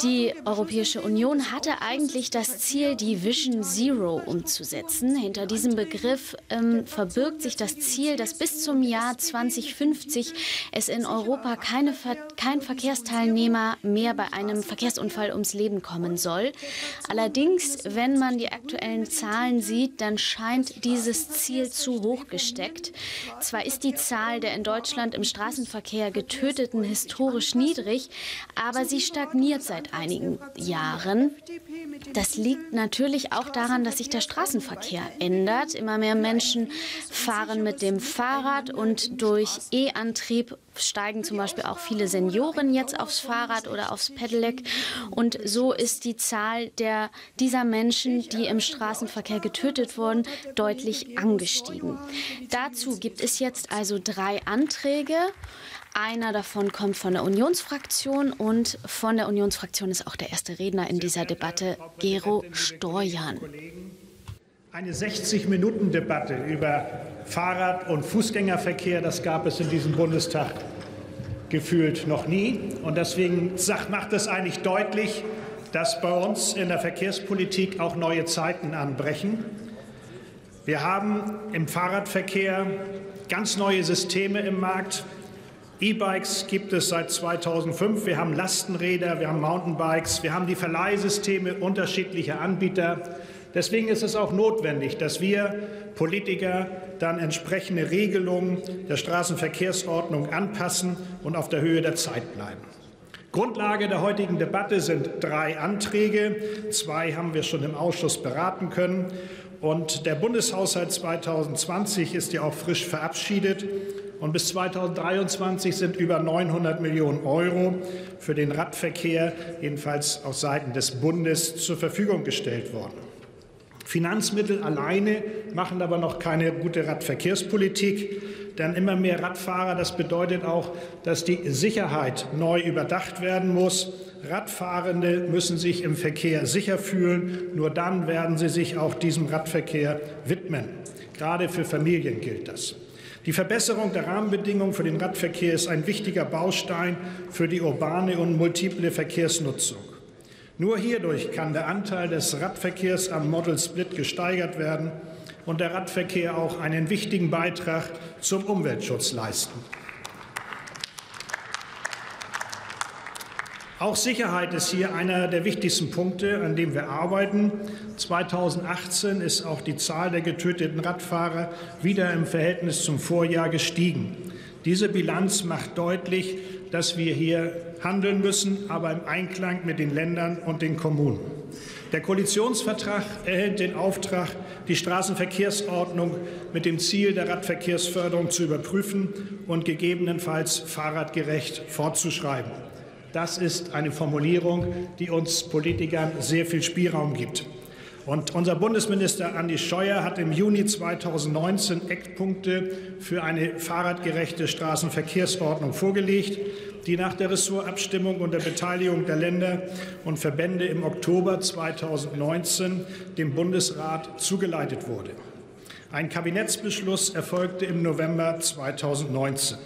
Die Europäische Union hatte eigentlich das Ziel, die Vision Zero umzusetzen. Hinter diesem Begriff verbirgt sich das Ziel, dass bis zum Jahr 2050 es in Europa kein Verkehrsteilnehmer mehr bei einem Verkehrsunfall ums Leben kommen soll. Allerdings, wenn man die aktuellen Zahlen sieht, dann scheint dieses Ziel zu hoch gesteckt. Zwar ist die Zahl der in Deutschland im Straßenverkehr Getöteten historisch niedrig, aber sie stagniert seit einigen Jahren. Das liegt natürlich auch daran, dass sich der Straßenverkehr ändert. Immer mehr Menschen fahren mit dem Fahrrad und durch E-Antrieb steigen zum Beispiel auch viele Senioren jetzt aufs Fahrrad oder aufs Pedelec. Und so ist die Zahl dieser Menschen, die im Straßenverkehr getötet wurden, deutlich angestiegen. Dazu gibt es jetzt also 3 Anträge. Einer davon kommt von der Unionsfraktion und von der Unionsfraktion ist auch der erste Redner in dieser Debatte, Gero Stoyan. Eine 60-Minuten-Debatte über Fahrrad- und Fußgängerverkehr, das gab es in diesem Bundestag gefühlt noch nie. Und deswegen macht es eigentlich deutlich, dass bei uns in der Verkehrspolitik auch neue Zeiten anbrechen. Wir haben im Fahrradverkehr ganz neue Systeme im Markt. E-Bikes gibt es seit 2005, wir haben Lastenräder, wir haben Mountainbikes, wir haben die Verleihsysteme unterschiedlicher Anbieter. Deswegen ist es auch notwendig, dass wir Politiker dann entsprechende Regelungen der Straßenverkehrsordnung anpassen und auf der Höhe der Zeit bleiben. Grundlage der heutigen Debatte sind 3 Anträge. 2 haben wir schon im Ausschuss beraten können. Und der Bundeshaushalt 2020 ist ja auch frisch verabschiedet. Und bis 2023 sind über 900 Millionen Euro für den Radverkehr, jedenfalls auf Seiten des Bundes, zur Verfügung gestellt worden. Finanzmittel alleine machen aber noch keine gute Radverkehrspolitik, denn immer mehr Radfahrer, das bedeutet auch, dass die Sicherheit neu überdacht werden muss. Radfahrende müssen sich im Verkehr sicher fühlen, nur dann werden sie sich auch diesem Radverkehr widmen. Gerade für Familien gilt das. Die Verbesserung der Rahmenbedingungen für den Radverkehr ist ein wichtiger Baustein für die urbane und multiple Verkehrsnutzung. Nur hierdurch kann der Anteil des Radverkehrs am Model Split gesteigert werden und der Radverkehr auch einen wichtigen Beitrag zum Umweltschutz leisten. Auch Sicherheit ist hier einer der wichtigsten Punkte, an dem wir arbeiten. 2018 ist auch die Zahl der getöteten Radfahrer wieder im Verhältnis zum Vorjahr gestiegen. Diese Bilanz macht deutlich, dass wir hier handeln müssen, aber im Einklang mit den Ländern und den Kommunen. Der Koalitionsvertrag erhält den Auftrag, die Straßenverkehrsordnung mit dem Ziel der Radverkehrsförderung zu überprüfen und gegebenenfalls fahrradgerecht fortzuschreiben. Das ist eine Formulierung, die uns Politikern sehr viel Spielraum gibt. Und unser Bundesminister Andi Scheuer hat im Juni 2019 Eckpunkte für eine fahrradgerechte Straßenverkehrsordnung vorgelegt, die nach der Ressortabstimmung und der Beteiligung der Länder und Verbände im Oktober 2019 dem Bundesrat zugeleitet wurde. Ein Kabinettsbeschluss erfolgte im November 2019.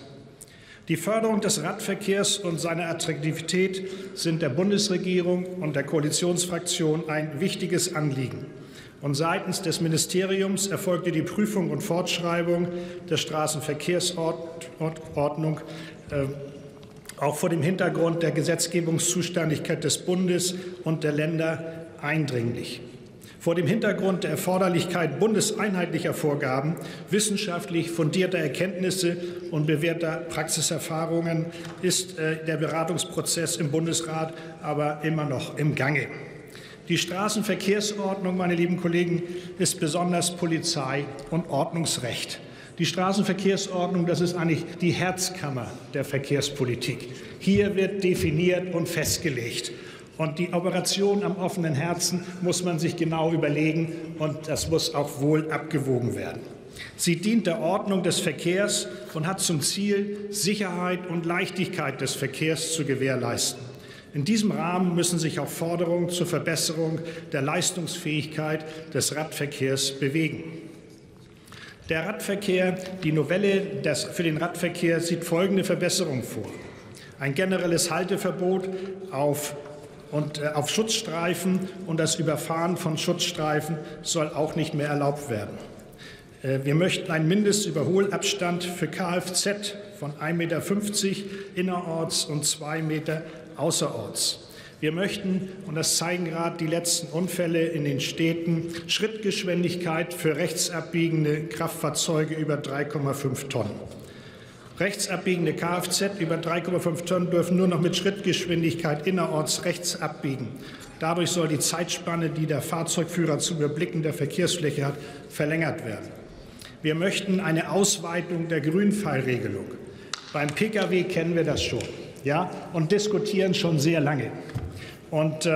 Die Förderung des Radverkehrs und seiner Attraktivität sind der Bundesregierung und der Koalitionsfraktion ein wichtiges Anliegen. Und seitens des Ministeriums erfolgte die Prüfung und Fortschreibung der Straßenverkehrsordnung auch vor dem Hintergrund der Gesetzgebungszuständigkeit des Bundes und der Länder eindringlich. Vor dem Hintergrund der Erforderlichkeit bundeseinheitlicher Vorgaben, wissenschaftlich fundierter Erkenntnisse und bewährter Praxiserfahrungen ist der Beratungsprozess im Bundesrat aber immer noch im Gange. Die Straßenverkehrsordnung, meine lieben Kollegen, ist besonders Polizei- und Ordnungsrecht. Die Straßenverkehrsordnung, das ist eigentlich die Herzkammer der Verkehrspolitik. Hier wird definiert und festgelegt. Und die Operation am offenen Herzen muss man sich genau überlegen, und das muss auch wohl abgewogen werden. Sie dient der Ordnung des Verkehrs und hat zum Ziel, Sicherheit und Leichtigkeit des Verkehrs zu gewährleisten. In diesem Rahmen müssen sich auch Forderungen zur Verbesserung der Leistungsfähigkeit des Radverkehrs bewegen. Der Radverkehr, die Novelle für den Radverkehr sieht folgende Verbesserung vor: Ein generelles Halteverbot auf und auf Schutzstreifen, und das Überfahren von Schutzstreifen soll auch nicht mehr erlaubt werden. Wir möchten einen Mindestüberholabstand für Kfz von 1,50 Meter innerorts und 2 Meter außerorts. Wir möchten, und das zeigen gerade die letzten Unfälle in den Städten, Schrittgeschwindigkeit für rechtsabbiegende Kraftfahrzeuge über 3,5 Tonnen. Rechtsabbiegende Kfz über 3,5 Tonnen dürfen nur noch mit Schrittgeschwindigkeit innerorts rechts abbiegen. Dadurch soll die Zeitspanne, die der Fahrzeugführer zu überblicken der Verkehrsfläche hat, verlängert werden. Wir möchten eine Ausweitung der Grünpfeilregelung. Beim Pkw kennen wir das schon, ja, und diskutieren schon sehr lange. Und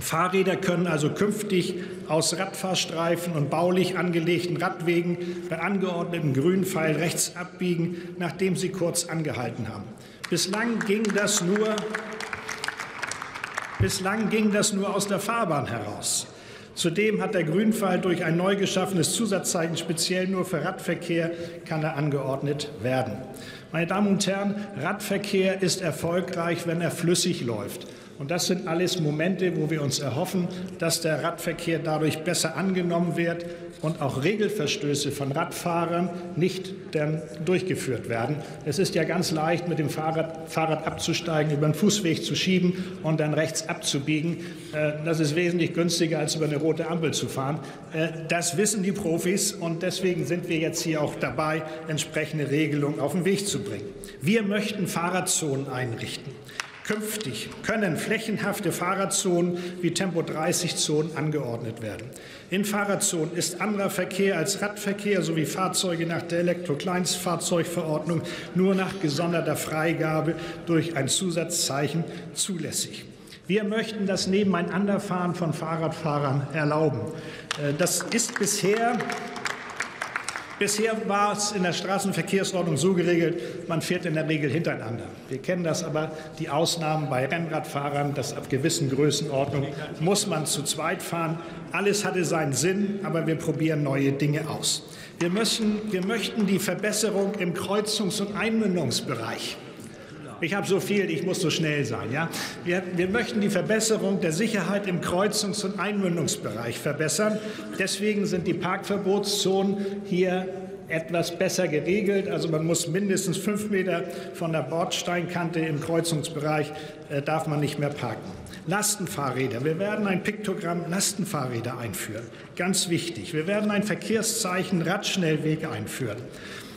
Fahrräder können also künftig aus Radfahrstreifen und baulich angelegten Radwegen bei angeordnetem Grünpfeil rechts abbiegen, nachdem sie kurz angehalten haben. Bislang ging das nur aus der Fahrbahn heraus. Zudem hat der Grünpfeil durch ein neu geschaffenes Zusatzzeichen speziell nur für Radverkehr kann er angeordnet werden. Meine Damen und Herren, Radverkehr ist erfolgreich, wenn er flüssig läuft. Und das sind alles Momente, wo wir uns erhoffen, dass der Radverkehr dadurch besser angenommen wird und auch Regelverstöße von Radfahrern nicht dann durchgeführt werden. Es ist ja ganz leicht, mit dem Fahrrad abzusteigen, über den Fußweg zu schieben und dann rechts abzubiegen. Das ist wesentlich günstiger, als über eine rote Ampel zu fahren. Das wissen die Profis, und deswegen sind wir jetzt hier auch dabei, entsprechende Regelungen auf den Weg zu bringen. Wir möchten Fahrradzonen einrichten. Künftig können flächenhafte Fahrradzonen wie Tempo-30-Zonen angeordnet werden. In Fahrradzonen ist anderer Verkehr als Radverkehr sowie Fahrzeuge nach der Elektrokleinstfahrzeugverordnung nur nach gesonderter Freigabe durch ein Zusatzzeichen zulässig. Wir möchten das Nebeneinanderfahren von Fahrradfahrern erlauben. Das ist bisher war es in der Straßenverkehrsordnung so geregelt, man fährt in der Regel hintereinander. Wir kennen das aber, die Ausnahmen bei Rennradfahrern, dass ab gewissen Größenordnungen muss man zu zweit fahren. Alles hatte seinen Sinn, aber wir probieren neue Dinge aus. Wir möchten die Verbesserung im Kreuzungs- und Einmündungsbereich. Ich habe so viel, ich muss so schnell sein. Ja? Wir möchten die Verbesserung der Sicherheit im Kreuzungs- und Einmündungsbereich verbessern. Deswegen sind die Parkverbotszonen hier etwas besser geregelt. Also man muss mindestens 5 Meter von der Bordsteinkante im Kreuzungsbereich darf man nicht mehr parken. Lastenfahrräder. Wir werden ein Piktogramm Lastenfahrräder einführen. Ganz wichtig. Wir werden ein Verkehrszeichen Radschnellweg einführen.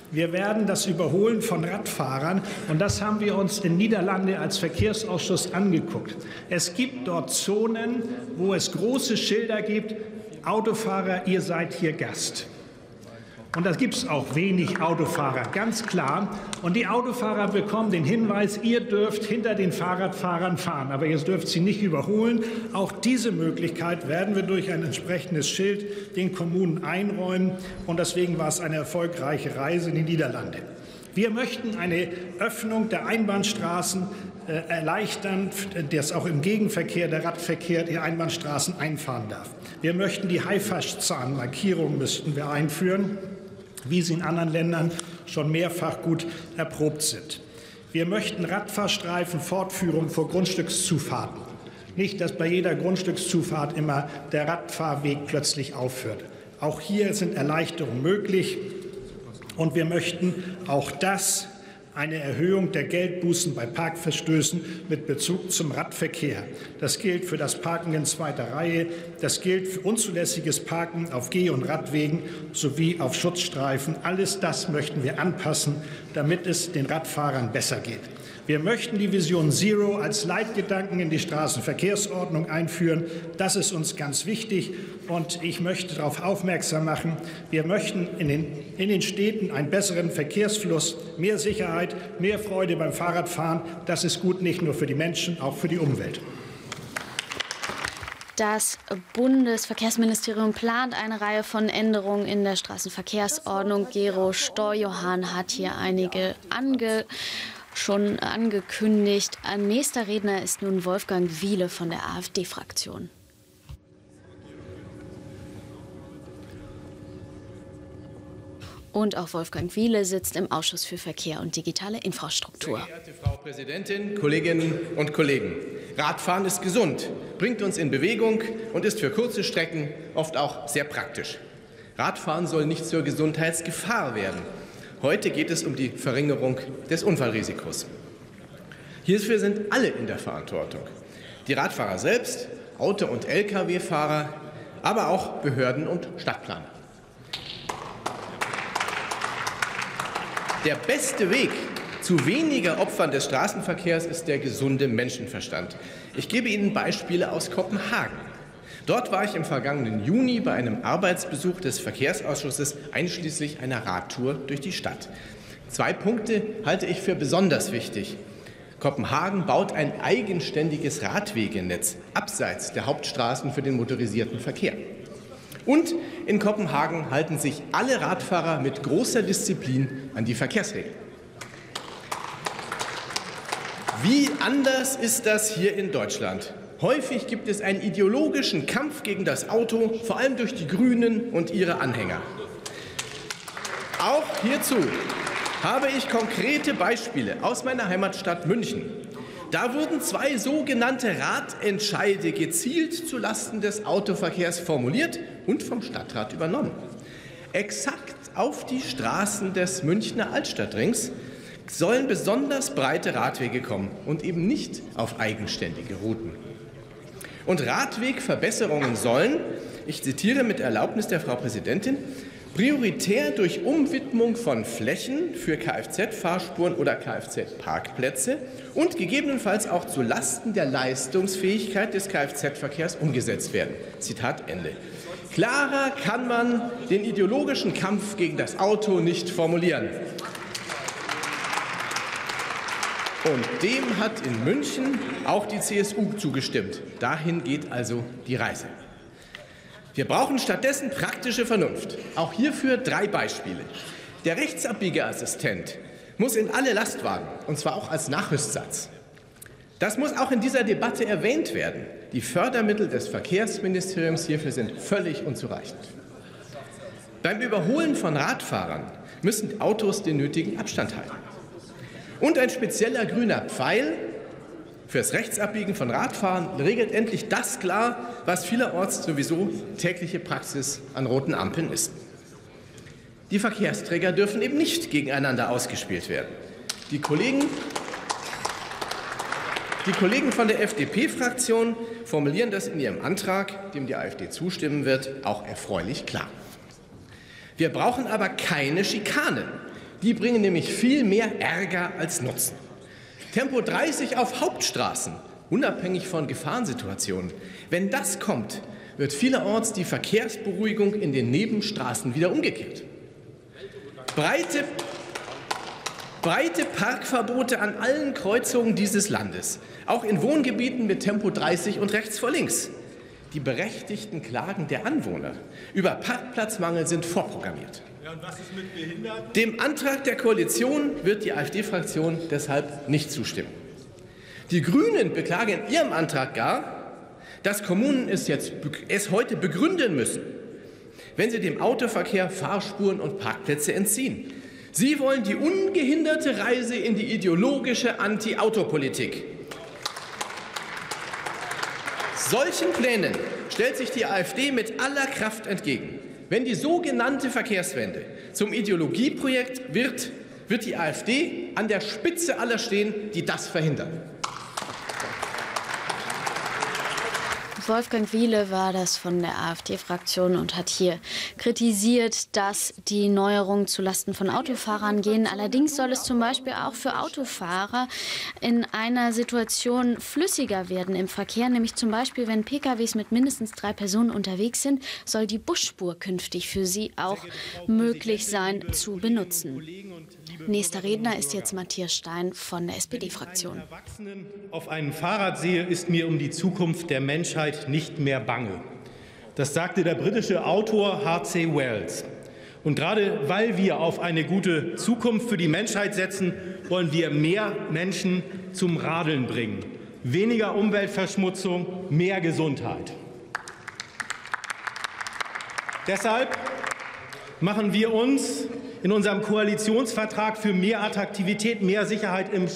Wir werden das Überholen von Radfahrern, und das haben wir uns in Niederlande als Verkehrsausschuss angeguckt. Es gibt dort Zonen, wo es große Schilder gibt, Autofahrer, ihr seid hier Gast. Und da gibt es auch wenig Autofahrer, ganz klar. Und die Autofahrer bekommen den Hinweis, ihr dürft hinter den Fahrradfahrern fahren, aber ihr dürft sie nicht überholen. Auch diese Möglichkeit werden wir durch ein entsprechendes Schild den Kommunen einräumen. Und deswegen war es eine erfolgreiche Reise in die Niederlande. Wir möchten eine Öffnung der Einbahnstraßen erleichtern, dass auch im Gegenverkehr der Radverkehr die Einbahnstraßen einfahren darf. Wir möchten die Haifaschzahnmarkierung müssten wir einführen, wie sie in anderen Ländern schon mehrfach gut erprobt sind. Wir möchten Radfahrstreifen Fortführung vor Grundstückszufahrten. Nicht, dass bei jeder Grundstückszufahrt immer der Radfahrweg plötzlich aufhört. Auch hier sind Erleichterungen möglich. Und wir möchten auch das, eine Erhöhung der Geldbußen bei Parkverstößen mit Bezug zum Radverkehr. Das gilt für das Parken in zweiter Reihe, das gilt für unzulässiges Parken auf Geh- und Radwegen sowie auf Schutzstreifen. Alles das möchten wir anpassen, damit es den Radfahrern besser geht. Wir möchten die Vision Zero als Leitgedanken in die Straßenverkehrsordnung einführen. Das ist uns ganz wichtig, und ich möchte darauf aufmerksam machen, wir möchten in den Städten einen besseren Verkehrsfluss, mehr Sicherheit, mehr Freude beim Fahrradfahren. Das ist gut, nicht nur für die Menschen, auch für die Umwelt. Das Bundesverkehrsministerium plant eine Reihe von Änderungen in der Straßenverkehrsordnung. Gero Storjohann hat hier einige schon angekündigt. Ein nächster Redner ist nun Wolfgang Wiele von der AfD-Fraktion. Und auch Wolfgang Wiele sitzt im Ausschuss für Verkehr und digitale Infrastruktur. Sehr geehrte Frau Präsidentin, Kolleginnen und Kollegen! Radfahren ist gesund, bringt uns in Bewegung und ist für kurze Strecken oft auch sehr praktisch. Radfahren soll nicht zur Gesundheitsgefahr werden. Heute geht es um die Verringerung des Unfallrisikos. Hierfür sind alle in der Verantwortung. Die Radfahrer selbst, Auto- und Lkw-Fahrer, aber auch Behörden und Stadtplaner. Der beste Weg zu weniger Opfern des Straßenverkehrs ist der gesunde Menschenverstand. Ich gebe Ihnen Beispiele aus Kopenhagen. Dort war ich im vergangenen Juni bei einem Arbeitsbesuch des Verkehrsausschusses einschließlich einer Radtour durch die Stadt. Zwei Punkte halte ich für besonders wichtig. Kopenhagen baut ein eigenständiges Radwegenetz abseits der Hauptstraßen für den motorisierten Verkehr. Und in Kopenhagen halten sich alle Radfahrer mit großer Disziplin an die Verkehrsregeln. Wie anders ist das hier in Deutschland? Häufig gibt es einen ideologischen Kampf gegen das Auto, vor allem durch die Grünen und ihre Anhänger. Auch hierzu habe ich konkrete Beispiele aus meiner Heimatstadt München. Da wurden zwei sogenannte Radentscheide gezielt zulasten des Autoverkehrs formuliert und vom Stadtrat übernommen. Exakt auf die Straßen des Münchner Altstadtrings sollen besonders breite Radwege kommen und eben nicht auf eigenständige Routen. Und Radwegverbesserungen sollen, ich zitiere mit Erlaubnis der Frau Präsidentin, prioritär durch Umwidmung von Flächen für Kfz-Fahrspuren oder Kfz-Parkplätze und gegebenenfalls auch zu Lasten der Leistungsfähigkeit des Kfz-Verkehrs umgesetzt werden. Zitat Ende. Klarer kann man den ideologischen Kampf gegen das Auto nicht formulieren. Und dem hat in München auch die CSU zugestimmt. Dahin geht also die Reise. Wir brauchen stattdessen praktische Vernunft. Auch hierfür drei Beispiele. Der Rechtsabbiegeassistent muss in alle Lastwagen, und zwar auch als Nachrüstsatz. Das muss auch in dieser Debatte erwähnt werden. Die Fördermittel des Verkehrsministeriums hierfür sind völlig unzureichend. Beim Überholen von Radfahrern müssen Autos den nötigen Abstand halten. Und ein spezieller grüner Pfeil fürs Rechtsabbiegen von Radfahrern regelt endlich das klar, was vielerorts sowieso tägliche Praxis an roten Ampeln ist. Die Verkehrsträger dürfen eben nicht gegeneinander ausgespielt werden. Die Kollegen von der FDP-Fraktion formulieren das in ihrem Antrag, dem die AfD zustimmen wird, auch erfreulich klar. Wir brauchen aber keine Schikanen. Die bringen nämlich viel mehr Ärger als Nutzen. Tempo 30 auf Hauptstraßen, unabhängig von Gefahrensituationen. Wenn das kommt, wird vielerorts die Verkehrsberuhigung in den Nebenstraßen wieder umgekehrt. Breite Parkverbote an allen Kreuzungen dieses Landes, auch in Wohngebieten mit Tempo 30 und rechts vor links. Die berechtigten Klagen der Anwohner über Parkplatzmangel sind vorprogrammiert. Dem Antrag der Koalition wird die AfD-Fraktion deshalb nicht zustimmen. Die Grünen beklagen in ihrem Antrag gar, dass Kommunen es heute begründen müssen, wenn sie dem Autoverkehr Fahrspuren und Parkplätze entziehen. Sie wollen die ungehinderte Reise in die ideologische Anti-Auto-Politik. Solchen Plänen stellt sich die AfD mit aller Kraft entgegen. Wenn die sogenannte Verkehrswende zum Ideologieprojekt wird, wird die AfD an der Spitze aller stehen, die das verhindern. Wolfgang Wiele war das von der AfD-Fraktion und hat hier kritisiert, dass die Neuerungen zulasten von Autofahrern gehen. Allerdings soll es zum Beispiel auch für Autofahrer in einer Situation flüssiger werden im Verkehr. Nämlich zum Beispiel, wenn PKWs mit mindestens 3 Personen unterwegs sind, soll die Busspur künftig für sie auch möglich sein zu benutzen. Nächster Redner ist jetzt Matthias Stein von der SPD-Fraktion. Wenn ich einen Erwachsenen auf einem Fahrrad sehe, ist mir um die Zukunft der Menschheit nicht mehr bange. Das sagte der britische Autor H.C. Wells. Und gerade weil wir auf eine gute Zukunft für die Menschheit setzen, wollen wir mehr Menschen zum Radeln bringen. Weniger Umweltverschmutzung, mehr Gesundheit. Deshalb machen wir uns in unserem Koalitionsvertrag für mehr Attraktivität, mehr Sicherheit im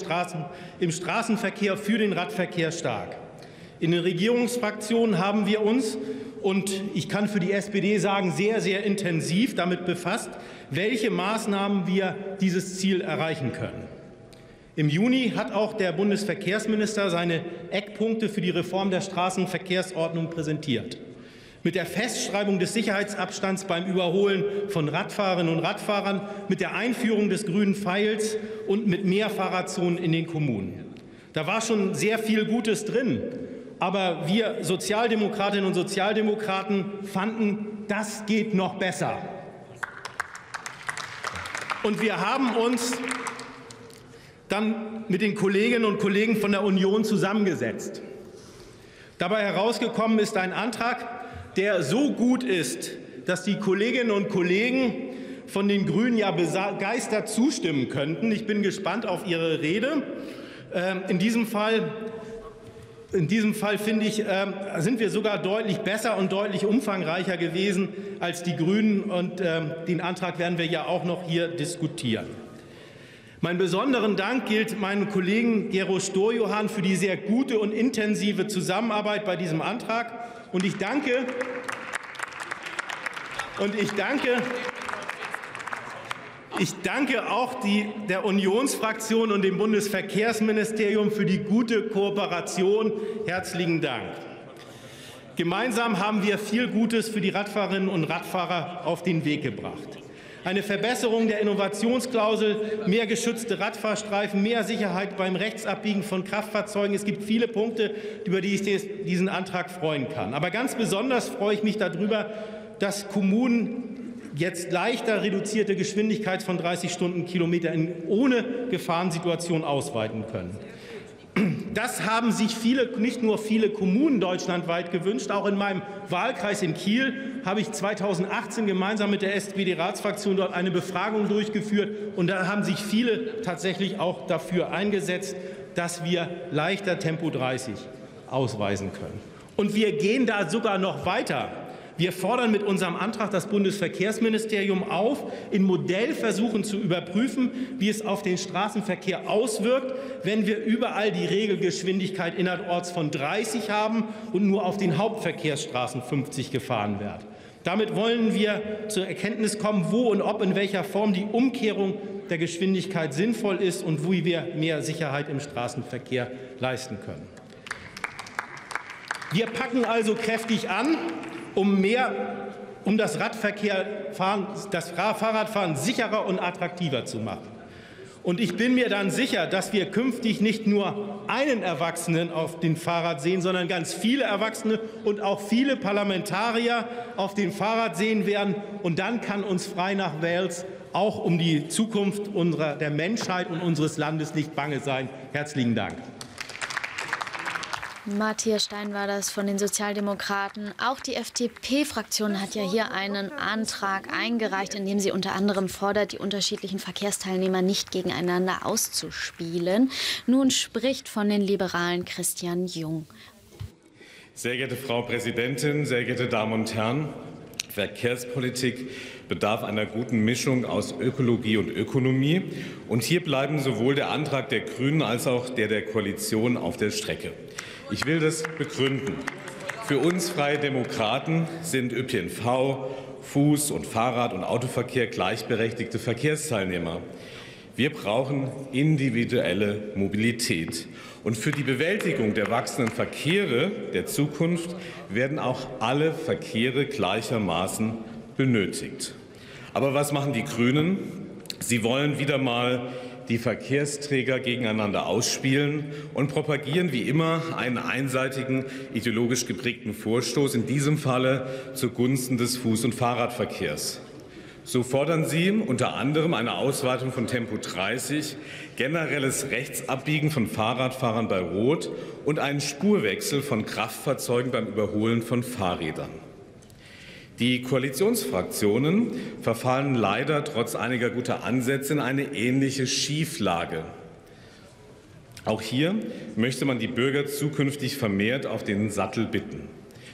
Straßenverkehr, für den Radverkehr stark. In den Regierungsfraktionen haben wir uns, und ich kann für die SPD sagen, sehr, sehr intensiv damit befasst, welche Maßnahmen wir dieses Ziel erreichen können. Im Juni hat auch der Bundesverkehrsminister seine Eckpunkte für die Reform der Straßenverkehrsordnung präsentiert. Mit der Festschreibung des Sicherheitsabstands beim Überholen von Radfahrerinnen und Radfahrern, mit der Einführung des grünen Pfeils und mit mehr Fahrradzonen in den Kommunen. Da war schon sehr viel Gutes drin. Aber wir Sozialdemokratinnen und Sozialdemokraten fanden, das geht noch besser. Und wir haben uns dann mit den Kolleginnen und Kollegen von der Union zusammengesetzt. Dabei herausgekommen ist ein Antrag, der so gut ist, dass die Kolleginnen und Kollegen von den Grünen ja begeistert zustimmen könnten. Ich bin gespannt auf Ihre Rede. In diesem Fall, finde ich, sind wir sogar deutlich besser und deutlich umfangreicher gewesen als die Grünen. Und den Antrag werden wir ja auch noch hier diskutieren. Mein besonderen Dank gilt meinem Kollegen Gero Sturjohann für die sehr gute und intensive Zusammenarbeit bei diesem Antrag. Ich danke auch der Unionsfraktion und dem Bundesverkehrsministerium für die gute Kooperation. Herzlichen Dank. Gemeinsam haben wir viel Gutes für die Radfahrerinnen und Radfahrer auf den Weg gebracht. Eine Verbesserung der Innovationsklausel, mehr geschützte Radfahrstreifen, mehr Sicherheit beim Rechtsabbiegen von Kraftfahrzeugen. Es gibt viele Punkte, über die ich diesen Antrag freuen kann. Aber ganz besonders freue ich mich darüber, dass Kommunen jetzt leichter reduzierte Geschwindigkeit von 30 Stundenkilometer ohne Gefahrensituation ausweiten können. Das haben sich nicht nur viele Kommunen deutschlandweit gewünscht. Auch in meinem Wahlkreis in Kiel habe ich 2018 gemeinsam mit der SPD-Ratsfraktion dort eine Befragung durchgeführt. Und da haben sich viele tatsächlich auch dafür eingesetzt, dass wir leichter Tempo 30 ausweisen können. Und wir gehen da sogar noch weiter. Wir fordern mit unserem Antrag das Bundesverkehrsministerium auf, in Modellversuchen zu überprüfen, wie es auf den Straßenverkehr auswirkt, wenn wir überall die Regelgeschwindigkeit innerorts von 30 haben und nur auf den Hauptverkehrsstraßen 50 gefahren wird. Damit wollen wir zur Erkenntnis kommen, wo und ob in welcher Form die Umkehrung der Geschwindigkeit sinnvoll ist und wie wir mehr Sicherheit im Straßenverkehr leisten können. Wir packen also kräftig an, um das Fahrradfahren sicherer und attraktiver zu machen. Und ich bin mir dann sicher, dass wir künftig nicht nur einen Erwachsenen auf dem Fahrrad sehen, sondern ganz viele Erwachsene und auch viele Parlamentarier auf dem Fahrrad sehen werden. Und dann kann uns frei nach Wales auch um die Zukunft der Menschheit und unseres Landes nicht bange sein. Herzlichen Dank. Matthias Stein war das von den Sozialdemokraten. Auch die FDP-Fraktion hat ja hier einen Antrag eingereicht, in dem sie unter anderem fordert, die unterschiedlichen Verkehrsteilnehmer nicht gegeneinander auszuspielen. Nun spricht von den Liberalen Christian Jung. Sehr geehrte Frau Präsidentin, sehr geehrte Damen und Herren, Verkehrspolitik bedarf einer guten Mischung aus Ökologie und Ökonomie. Und hier bleiben sowohl der Antrag der Grünen als auch der der Koalition auf der Strecke. Ich will das begründen. Für uns Freie Demokraten sind ÖPNV, Fuß- und Fahrrad- und Autoverkehr gleichberechtigte Verkehrsteilnehmer. Wir brauchen individuelle Mobilität. Und für die Bewältigung der wachsenden Verkehre der Zukunft werden auch alle Verkehre gleichermaßen benötigt. Aber was machen die Grünen? Sie wollen wieder mal die Verkehrsträger gegeneinander ausspielen und propagieren wie immer einen einseitigen, ideologisch geprägten Vorstoß, in diesem Falle zugunsten des Fuß- und Fahrradverkehrs. So fordern sie unter anderem eine Ausweitung von Tempo 30, generelles Rechtsabbiegen von Fahrradfahrern bei Rot und einen Spurwechsel von Kraftfahrzeugen beim Überholen von Fahrrädern. Die Koalitionsfraktionen verfallen leider trotz einiger guter Ansätze in eine ähnliche Schieflage. Auch hier möchte man die Bürger zukünftig vermehrt auf den Sattel bitten.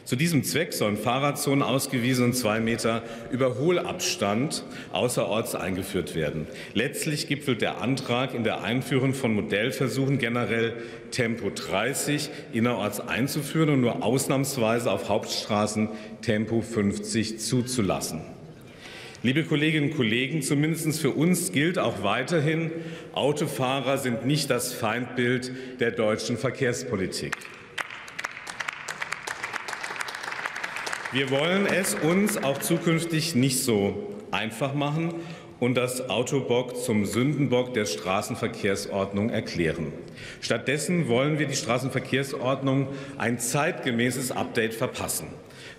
Zu diesem Zweck sollen Fahrradzonen ausgewiesen und 2 Meter Überholabstand außerorts eingeführt werden. Letztlich gipfelt der Antrag in der Einführung von Modellversuchen, generell Tempo 30 innerorts einzuführen und nur ausnahmsweise auf Hauptstraßen Tempo 50 zuzulassen. Liebe Kolleginnen und Kollegen, zumindest für uns gilt auch weiterhin, Autofahrer sind nicht das Feindbild der deutschen Verkehrspolitik. Wir wollen es uns auch zukünftig nicht so einfach machen und das Autobock zum Sündenbock der Straßenverkehrsordnung erklären. Stattdessen wollen wir die Straßenverkehrsordnung ein zeitgemäßes Update verpassen.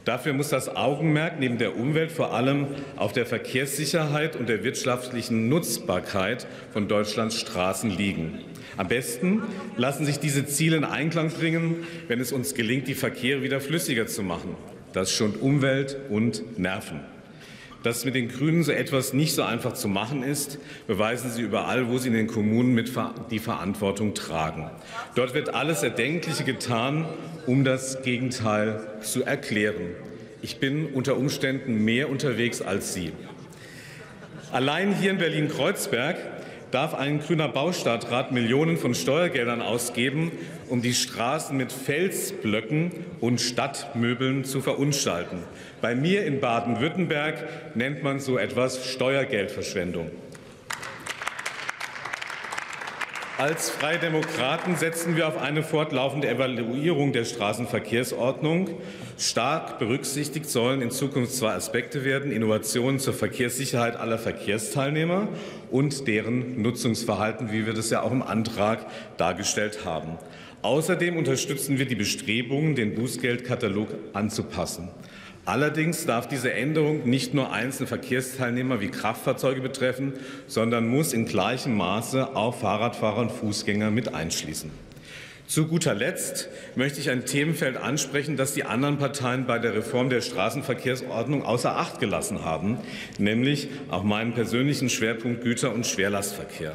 Dafür muss das Augenmerk neben der Umwelt vor allem auf der Verkehrssicherheit und der wirtschaftlichen Nutzbarkeit von Deutschlands Straßen liegen. Am besten lassen sich diese Ziele in Einklang bringen, wenn es uns gelingt, die Verkehre wieder flüssiger zu machen. Das schont Umwelt und Nerven. Dass mit den Grünen so etwas nicht so einfach zu machen ist, beweisen sie überall, wo sie in den Kommunen mit die Verantwortung tragen. Dort wird alles Erdenkliche getan, um das Gegenteil zu erklären. Ich bin unter Umständen mehr unterwegs als Sie. Allein hier in Berlin-Kreuzberg darf ein grüner Baustadtrat Millionen von Steuergeldern ausgeben, um die Straßen mit Felsblöcken und Stadtmöbeln zu verunstalten. Bei mir in Baden-Württemberg nennt man so etwas Steuergeldverschwendung. Als Freie Demokraten setzen wir auf eine fortlaufende Evaluierung der Straßenverkehrsordnung. Stark berücksichtigt sollen in Zukunft 2 Aspekte werden: Innovationen zur Verkehrssicherheit aller Verkehrsteilnehmer und deren Nutzungsverhalten, wie wir das ja auch im Antrag dargestellt haben. Außerdem unterstützen wir die Bestrebungen, den Bußgeldkatalog anzupassen. Allerdings darf diese Änderung nicht nur einzelne Verkehrsteilnehmer wie Kraftfahrzeuge betreffen, sondern muss in gleichem Maße auch Fahrradfahrer und Fußgänger mit einschließen. Zu guter Letzt möchte ich ein Themenfeld ansprechen, das die anderen Parteien bei der Reform der Straßenverkehrsordnung außer Acht gelassen haben, nämlich auch meinen persönlichen Schwerpunkt Güter- und Schwerlastverkehr.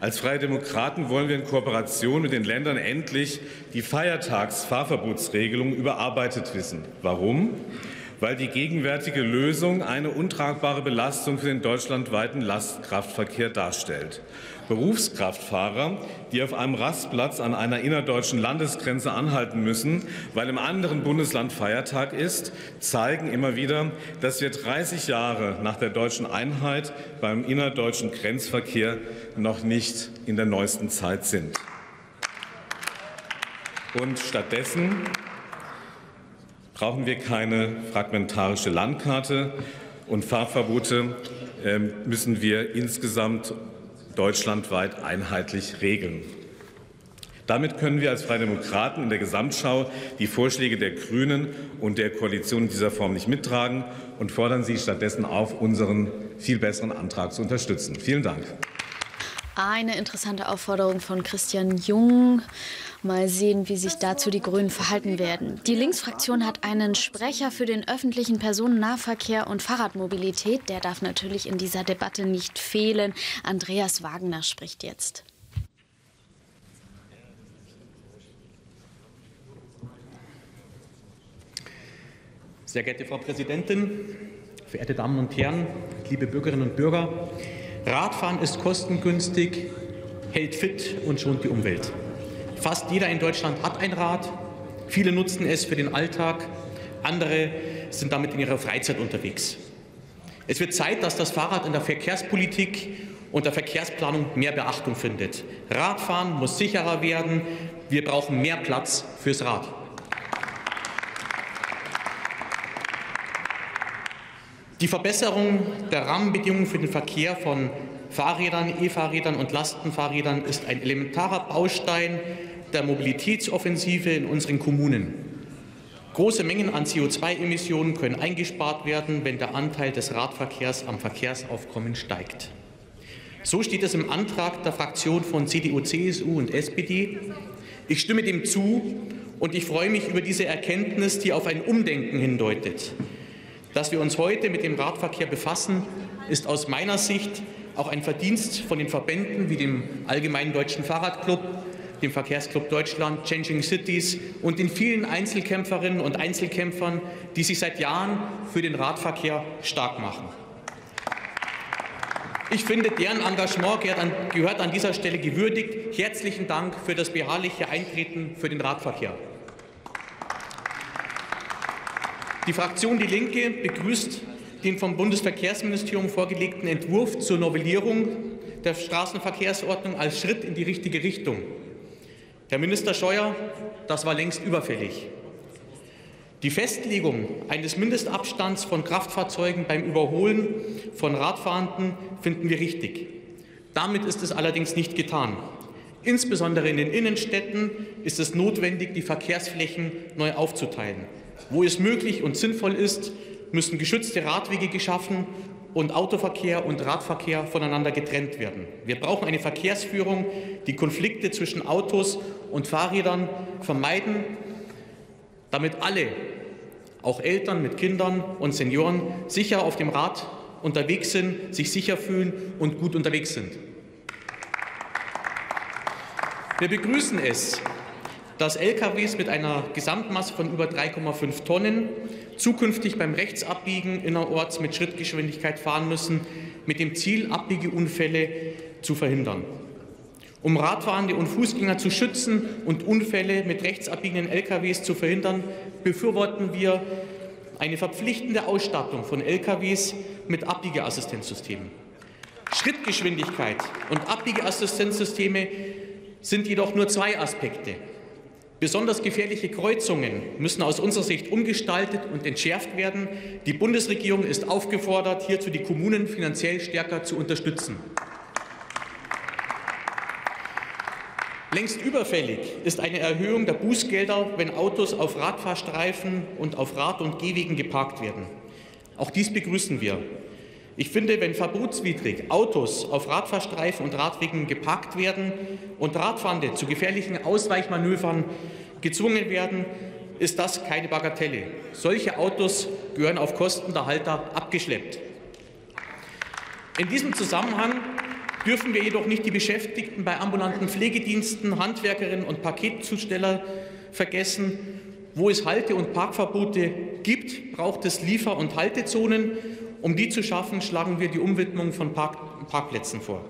Als Freie Demokraten wollen wir in Kooperation mit den Ländern endlich die Feiertagsfahrverbotsregelung überarbeitet wissen. Warum? Weil die gegenwärtige Lösung eine untragbare Belastung für den deutschlandweiten Lastkraftverkehr darstellt. Berufskraftfahrer, die auf einem Rastplatz an einer innerdeutschen Landesgrenze anhalten müssen, weil im anderen Bundesland Feiertag ist, zeigen immer wieder, dass wir 30 Jahre nach der deutschen Einheit beim innerdeutschen Grenzverkehr noch nicht in der neuesten Zeit sind. Und stattdessen brauchen wir keine fragmentarische Landkarte, und Fahrverbote müssen wir insgesamt deutschlandweit einheitlich regeln. Damit können wir als Freie Demokraten in der Gesamtschau die Vorschläge der Grünen und der Koalition in dieser Form nicht mittragen und fordern Sie stattdessen auf, unseren viel besseren Antrag zu unterstützen. Vielen Dank. Eine interessante Aufforderung von Christian Jung. Mal sehen, wie sich dazu die Grünen verhalten werden. Die Linksfraktion hat einen Sprecher für den öffentlichen Personennahverkehr und Fahrradmobilität. Der darf natürlich in dieser Debatte nicht fehlen. Andreas Wagner spricht jetzt. Sehr geehrte Frau Präsidentin, verehrte Damen und Herren, liebe Bürgerinnen und Bürger, Radfahren ist kostengünstig, hält fit und schont die Umwelt. Fast jeder in Deutschland hat ein Rad. Viele nutzen es für den Alltag. Andere sind damit in ihrer Freizeit unterwegs. Es wird Zeit, dass das Fahrrad in der Verkehrspolitik und der Verkehrsplanung mehr Beachtung findet. Radfahren muss sicherer werden. Wir brauchen mehr Platz fürs Rad. Die Verbesserung der Rahmenbedingungen für den Verkehr von Fahrrädern, E-Fahrrädern und Lastenfahrrädern ist ein elementarer Baustein der Mobilitätsoffensive in unseren Kommunen. Große Mengen an CO2-Emissionen können eingespart werden, wenn der Anteil des Radverkehrs am Verkehrsaufkommen steigt. So steht es im Antrag der Fraktion von CDU, CSU und SPD. Ich stimme dem zu und ich freue mich über diese Erkenntnis, die auf ein Umdenken hindeutet. Dass wir uns heute mit dem Radverkehr befassen, ist aus meiner Sicht auch ein Verdienst von den Verbänden wie dem Allgemeinen Deutschen Fahrradclub, dem Verkehrsclub Deutschland, Changing Cities und den vielen Einzelkämpferinnen und Einzelkämpfern, die sich seit Jahren für den Radverkehr stark machen. Ich finde, deren Engagement gehört an dieser Stelle gewürdigt. Herzlichen Dank für das beharrliche Eintreten für den Radverkehr. Die Fraktion Die Linke begrüßt den vom Bundesverkehrsministerium vorgelegten Entwurf zur Novellierung der Straßenverkehrsordnung als Schritt in die richtige Richtung. Herr Minister Scheuer, das war längst überfällig. Die Festlegung eines Mindestabstands von Kraftfahrzeugen beim Überholen von Radfahrenden finden wir richtig. Damit ist es allerdings nicht getan. Insbesondere in den Innenstädten ist es notwendig, die Verkehrsflächen neu aufzuteilen. Wo es möglich und sinnvoll ist, müssen geschützte Radwege geschaffen und Autoverkehr und Radverkehr voneinander getrennt werden. Wir brauchen eine Verkehrsführung, die Konflikte zwischen Autos und Fahrrädern vermeiden, damit alle, auch Eltern mit Kindern und Senioren, sicher auf dem Rad unterwegs sind, sich sicher fühlen und gut unterwegs sind. Wir begrüßen es, dass LKWs mit einer Gesamtmasse von über 3,5 Tonnen zukünftig beim Rechtsabbiegen innerorts mit Schrittgeschwindigkeit fahren müssen, mit dem Ziel, Abbiegeunfälle zu verhindern. Um Radfahrende und Fußgänger zu schützen und Unfälle mit rechtsabbiegenden LKWs zu verhindern, befürworten wir eine verpflichtende Ausstattung von LKWs mit Abbiegeassistenzsystemen. Schrittgeschwindigkeit und Abbiegeassistenzsysteme sind jedoch nur zwei Aspekte. Besonders gefährliche Kreuzungen müssen aus unserer Sicht umgestaltet und entschärft werden. Die Bundesregierung ist aufgefordert, hierzu die Kommunen finanziell stärker zu unterstützen. Längst überfällig ist eine Erhöhung der Bußgelder, wenn Autos auf Radfahrstreifen und auf Rad- und Gehwegen geparkt werden. Auch dies begrüßen wir. Ich finde, wenn verbotswidrig Autos auf Radfahrstreifen und Radwegen geparkt werden und Radfahrende zu gefährlichen Ausweichmanövern gezwungen werden, ist das keine Bagatelle. Solche Autos gehören auf Kosten der Halter abgeschleppt. In diesem Zusammenhang dürfen wir jedoch nicht die Beschäftigten bei ambulanten Pflegediensten, Handwerkerinnen und Paketzusteller vergessen. Wo es Halte- und Parkverbote gibt, braucht es Liefer- und Haltezonen. Um die zu schaffen, schlagen wir die Umwidmung von Parkplätzen vor.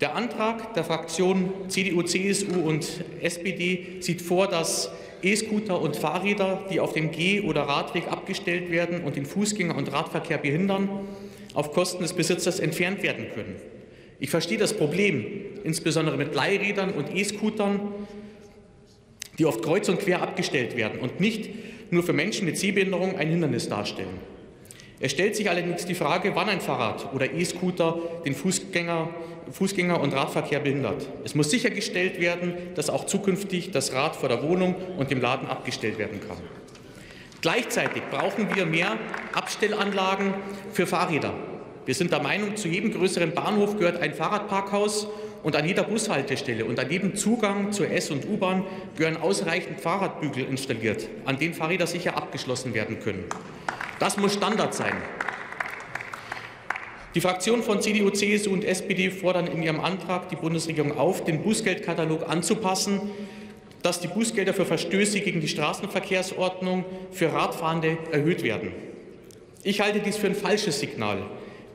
Der Antrag der Fraktionen CDU, CSU und SPD sieht vor, dass E-Scooter und Fahrräder, die auf dem Geh- oder Radweg abgestellt werden und den Fußgänger- und Radverkehr behindern, auf Kosten des Besitzers entfernt werden können. Ich verstehe das Problem, insbesondere mit Leihrädern und E-Scootern, die oft kreuz und quer abgestellt werden und nicht nur für Menschen mit Sehbehinderung ein Hindernis darstellen. Es stellt sich allerdings die Frage, wann ein Fahrrad oder E-Scooter den Fußgänger- und Radverkehr behindert. Es muss sichergestellt werden, dass auch zukünftig das Rad vor der Wohnung und dem Laden abgestellt werden kann. Gleichzeitig brauchen wir mehr Abstellanlagen für Fahrräder. Wir sind der Meinung, zu jedem größeren Bahnhof gehört ein Fahrradparkhaus und an jeder Bushaltestelle und an jedem Zugang zur S- und U-Bahn gehören ausreichend Fahrradbügel installiert, an denen Fahrräder sicher abgeschlossen werden können. Das muss Standard sein. Die Fraktionen von CDU, CSU und SPD fordern in ihrem Antrag die Bundesregierung auf, den Bußgeldkatalog anzupassen, dass die Bußgelder für Verstöße gegen die Straßenverkehrsordnung für Radfahrende erhöht werden. Ich halte dies für ein falsches Signal.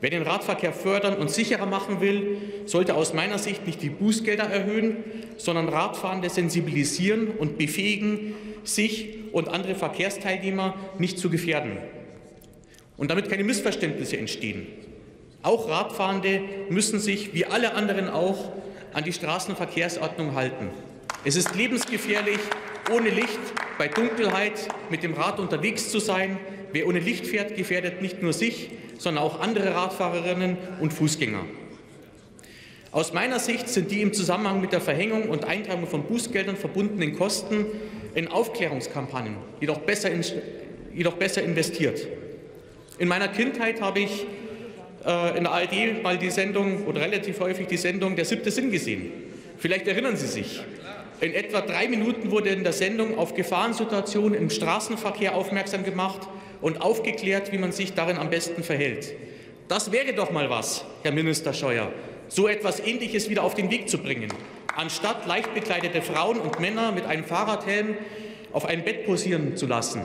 Wer den Radverkehr fördern und sicherer machen will, sollte aus meiner Sicht nicht die Bußgelder erhöhen, sondern Radfahrende sensibilisieren und befähigen, sich und andere Verkehrsteilnehmer nicht zu gefährden. Und damit keine Missverständnisse entstehen. Auch Radfahrende müssen sich, wie alle anderen auch, an die Straßenverkehrsordnung halten. Es ist lebensgefährlich, ohne Licht, bei Dunkelheit mit dem Rad unterwegs zu sein. Wer ohne Licht fährt, gefährdet nicht nur sich, sondern auch andere Radfahrerinnen und Fußgänger. Aus meiner Sicht sind die im Zusammenhang mit der Verhängung und Eintreibung von Bußgeldern verbundenen Kosten in Aufklärungskampagnen jedoch besser investiert. In meiner Kindheit habe ich in der ARD mal die Sendung oder relativ häufig die Sendung Der siebte Sinn gesehen. Vielleicht erinnern Sie sich. In etwa 3 Minuten wurde in der Sendung auf Gefahrensituationen im Straßenverkehr aufmerksam gemacht und aufgeklärt, wie man sich darin am besten verhält. Das wäre doch mal was, Herr Minister Scheuer, so etwas Ähnliches wieder auf den Weg zu bringen. anstatt leicht bekleidete Frauen und Männer mit einem Fahrradhelm auf einem Bett posieren zu lassen.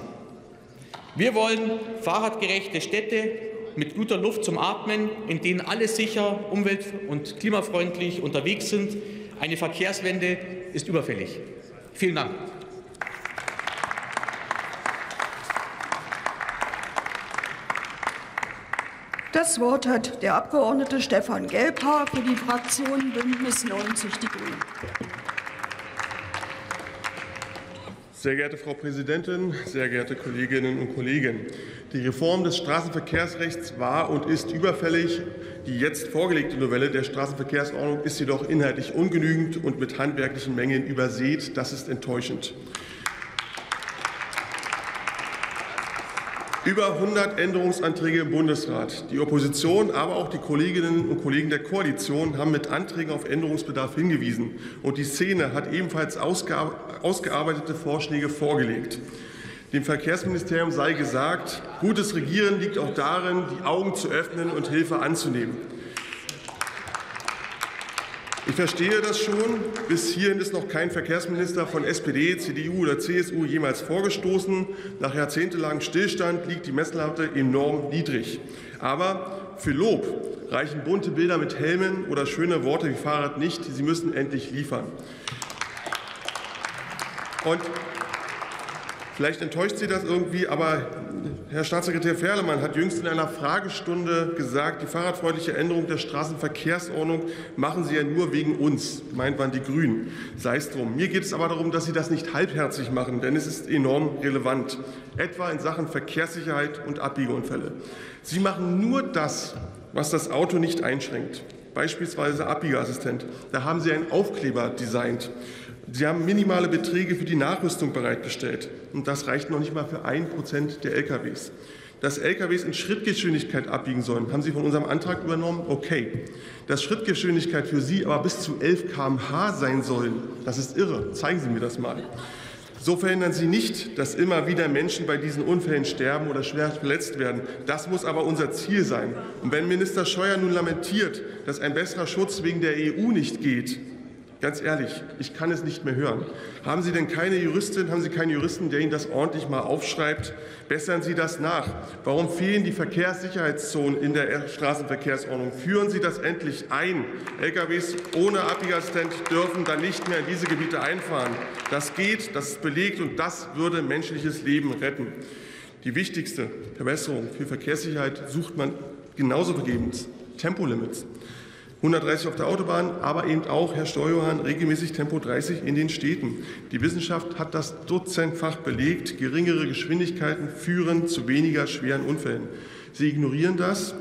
Wir wollen fahrradgerechte Städte mit guter Luft zum Atmen, in denen alle sicher, umwelt- und klimafreundlich unterwegs sind. Eine Verkehrswende ist überfällig. Vielen Dank. Das Wort hat der Abgeordnete Stefan Gelbhaar für die Fraktion Bündnis 90 Die Grünen. Sehr geehrte Frau Präsidentin, sehr geehrte Kolleginnen und Kollegen! Die Reform des Straßenverkehrsrechts war und ist überfällig. Die jetzt vorgelegte Novelle der Straßenverkehrsordnung ist jedoch inhaltlich ungenügend und mit handwerklichen Mängeln übersät. Das ist enttäuschend. Über 100 Änderungsanträge im Bundesrat. Die Opposition, aber auch die Kolleginnen und Kollegen der Koalition haben mit Anträgen auf Änderungsbedarf hingewiesen. Und die Szene hat ebenfalls ausgearbeitete Vorschläge vorgelegt. Dem Verkehrsministerium sei gesagt, gutes Regieren liegt auch darin, die Augen zu öffnen und Hilfe anzunehmen. Ich verstehe das schon. Bis hierhin ist noch kein Verkehrsminister von SPD, CDU oder CSU jemals vorgestoßen. Nach jahrzehntelangem Stillstand liegt die Messlatte enorm niedrig. Aber für Lob reichen bunte Bilder mit Helmen oder schöne Worte wie Fahrrad nicht. Sie müssen endlich liefern. Und vielleicht enttäuscht Sie das irgendwie, aber Herr Staatssekretär Ferlemann hat jüngst in einer Fragestunde gesagt, die fahrradfreundliche Änderung der Straßenverkehrsordnung machen Sie ja nur wegen uns. Gemeint waren die Grünen. Sei es drum. Mir geht es aber darum, dass Sie das nicht halbherzig machen, denn es ist enorm relevant, etwa in Sachen Verkehrssicherheit und Abbiegeunfälle. Sie machen nur das, was das Auto nicht einschränkt, beispielsweise Abbiegeassistent. Da haben Sie einen Aufkleber designt. Sie haben minimale Beträge für die Nachrüstung bereitgestellt, und das reicht noch nicht mal für 1% der LKWs. Dass LKWs in Schrittgeschwindigkeit abbiegen sollen, haben Sie von unserem Antrag übernommen? Okay. Dass Schrittgeschwindigkeit für Sie aber bis zu 11 km/h sein sollen, das ist irre. Zeigen Sie mir das mal. So verhindern Sie nicht, dass immer wieder Menschen bei diesen Unfällen sterben oder schwer verletzt werden. Das muss aber unser Ziel sein. Und wenn Minister Scheuer nun lamentiert, dass ein besserer Schutz wegen der EU nicht geht, ganz ehrlich, ich kann es nicht mehr hören. Haben Sie denn keine Juristin, haben Sie keinen Juristen, der Ihnen das ordentlich mal aufschreibt? Bessern Sie das nach. Warum fehlen die Verkehrssicherheitszonen in der Straßenverkehrsordnung? Führen Sie das endlich ein. LKWs ohne Abbiegeassistent dürfen dann nicht mehr in diese Gebiete einfahren. Das geht, das ist belegt, und das würde menschliches Leben retten. Die wichtigste Verbesserung für Verkehrssicherheit sucht man genauso vergebens: Tempolimits. 130 auf der Autobahn, aber eben auch, Herr Steuermann, regelmäßig Tempo 30 in den Städten. Die Wissenschaft hat das dutzendfach belegt. Geringere Geschwindigkeiten führen zu weniger schweren Unfällen. Sie ignorieren das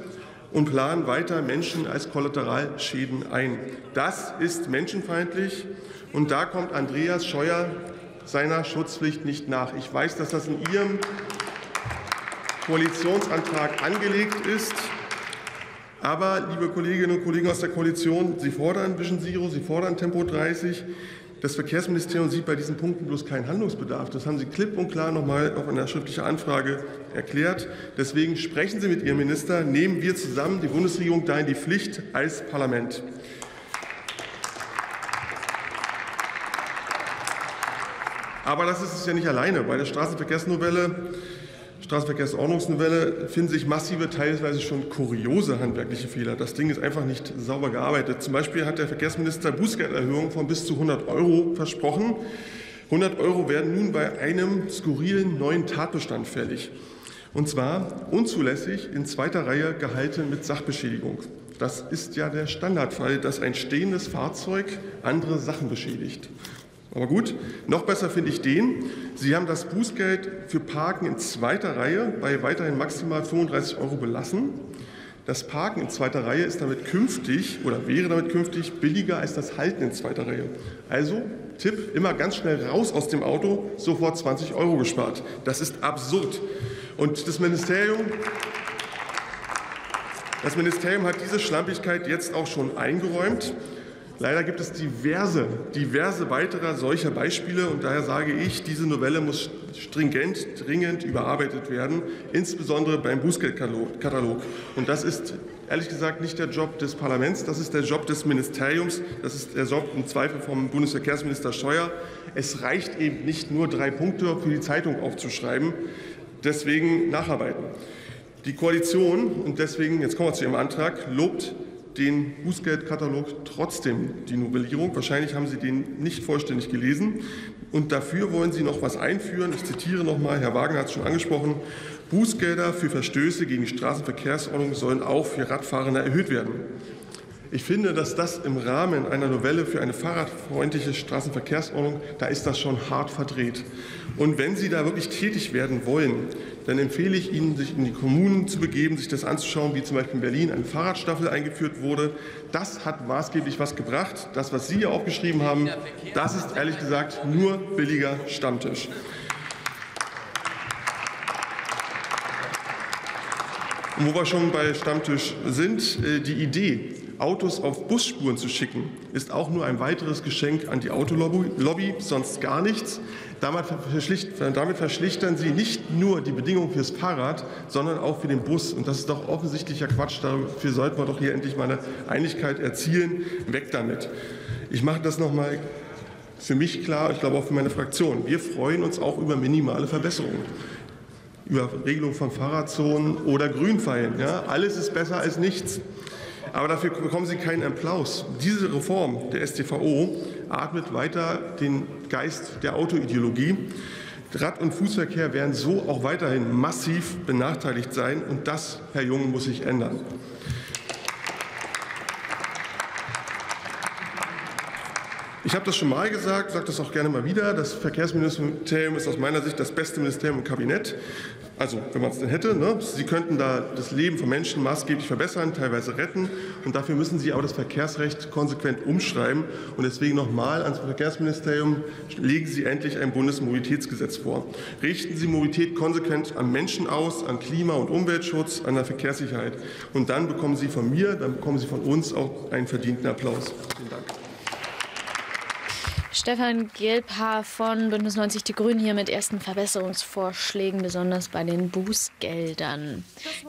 und planen weiter Menschen als Kollateralschäden ein. Das ist menschenfeindlich, und da kommt Andreas Scheuer seiner Schutzpflicht nicht nach. Ich weiß, dass das in Ihrem Koalitionsantrag angelegt ist. Aber, liebe Kolleginnen und Kollegen aus der Koalition, Sie fordern Vision Zero, Sie fordern Tempo 30. Das Verkehrsministerium sieht bei diesen Punkten bloß keinen Handlungsbedarf. Das haben Sie klipp und klar nochmal auf einer schriftlichen Anfrage erklärt. Deswegen sprechen Sie mit Ihrem Minister, nehmen wir zusammen die Bundesregierung da in die Pflicht als Parlament. Aber das ist es ja nicht alleine. Bei der Straßenverkehrsordnungsnovelle finden sich massive, teilweise schon kuriose handwerkliche Fehler. Das Ding ist einfach nicht sauber gearbeitet. Zum Beispiel hat der Verkehrsminister Bußgelderhöhungen von bis zu 100 € versprochen. 100 € werden nun bei einem skurrilen neuen Tatbestand fällig. Und zwar unzulässig in zweiter Reihe Gehalte mit Sachbeschädigung. Das ist ja der Standardfall, dass ein stehendes Fahrzeug andere Sachen beschädigt. Aber gut, noch besser finde ich den. Sie haben das Bußgeld für Parken in zweiter Reihe bei weiterhin maximal 35 € belassen. Das Parken in zweiter Reihe ist damit künftig oder wäre damit künftig billiger als das Halten in zweiter Reihe. Also Tipp, immer ganz schnell raus aus dem Auto, sofort 20 € gespart. Das ist absurd. Und das Ministerium hat diese Schlampigkeit jetzt auch schon eingeräumt. Leider gibt es diverse weitere solcher Beispiele, und daher sage ich, diese Novelle muss dringend überarbeitet werden, insbesondere beim Bußgeldkatalog. Und das ist ehrlich gesagt nicht der Job des Parlaments, das ist der Job des Ministeriums, das ist der Job im Zweifel vom Bundesverkehrsminister Scheuer. Es reicht eben nicht nur 3 Punkte für die Zeitung aufzuschreiben, deswegen nacharbeiten. Die Koalition, und deswegen, jetzt kommen wir zu Ihrem Antrag, lobt den Bußgeldkatalog trotzdem die Novellierung. Wahrscheinlich haben Sie den nicht vollständig gelesen. Und dafür wollen Sie noch was einführen. Ich zitiere noch mal, Herr Wagen hat es schon angesprochen. Bußgelder für Verstöße gegen die Straßenverkehrsordnung sollen auch für Radfahrende erhöht werden. Ich finde, dass das im Rahmen einer Novelle für eine fahrradfreundliche Straßenverkehrsordnung, da ist das schon hart verdreht. Und wenn Sie da wirklich tätig werden wollen, dann empfehle ich Ihnen, sich in die Kommunen zu begeben, sich das anzuschauen, wie zum Beispiel in Berlin eine Fahrradstaffel eingeführt wurde. Das hat maßgeblich was gebracht. Das, was Sie hier aufgeschrieben haben, das ist ehrlich gesagt nur billiger Stammtisch. Und wo wir schon bei Stammtisch sind, die Idee, Autos auf Busspuren zu schicken, ist auch nur ein weiteres Geschenk an die Autolobby, sonst gar nichts. Damit verschlichtern Sie nicht nur die Bedingungen fürs Fahrrad, sondern auch für den Bus. Und das ist doch offensichtlicher Quatsch. Dafür sollten wir doch hier endlich mal eine Einigkeit erzielen. Weg damit. Ich mache das noch mal für mich klar, ich glaube auch für meine Fraktion. Wir freuen uns auch über minimale Verbesserungen, über Regelung von Fahrradzonen oder Grünpfeilen. Ja, alles ist besser als nichts. Aber dafür bekommen Sie keinen Applaus. Diese Reform der StVO atmet weiter den Geist der Autoideologie. Rad- und Fußverkehr werden so auch weiterhin massiv benachteiligt sein. Und das, Herr Jung, muss sich ändern. Ich habe das schon mal gesagt, sage das auch gerne mal wieder. Das Verkehrsministerium ist aus meiner Sicht das beste Ministerium im Kabinett. Also, wenn man es denn hätte, ne? Sie könnten da das Leben von Menschen maßgeblich verbessern, teilweise retten. Und dafür müssen Sie aber das Verkehrsrecht konsequent umschreiben. Und deswegen nochmal ans Verkehrsministerium, legen Sie endlich ein Bundesmobilitätsgesetz vor. Richten Sie Mobilität konsequent am Menschen aus, an Klima- und Umweltschutz, an der Verkehrssicherheit. Und dann bekommen Sie von mir, dann bekommen Sie von uns auch einen verdienten Applaus. Vielen Dank. Stefan Gelbhaar von Bündnis 90 Die Grünen hier mit ersten Verbesserungsvorschlägen, besonders bei den Bußgeldern.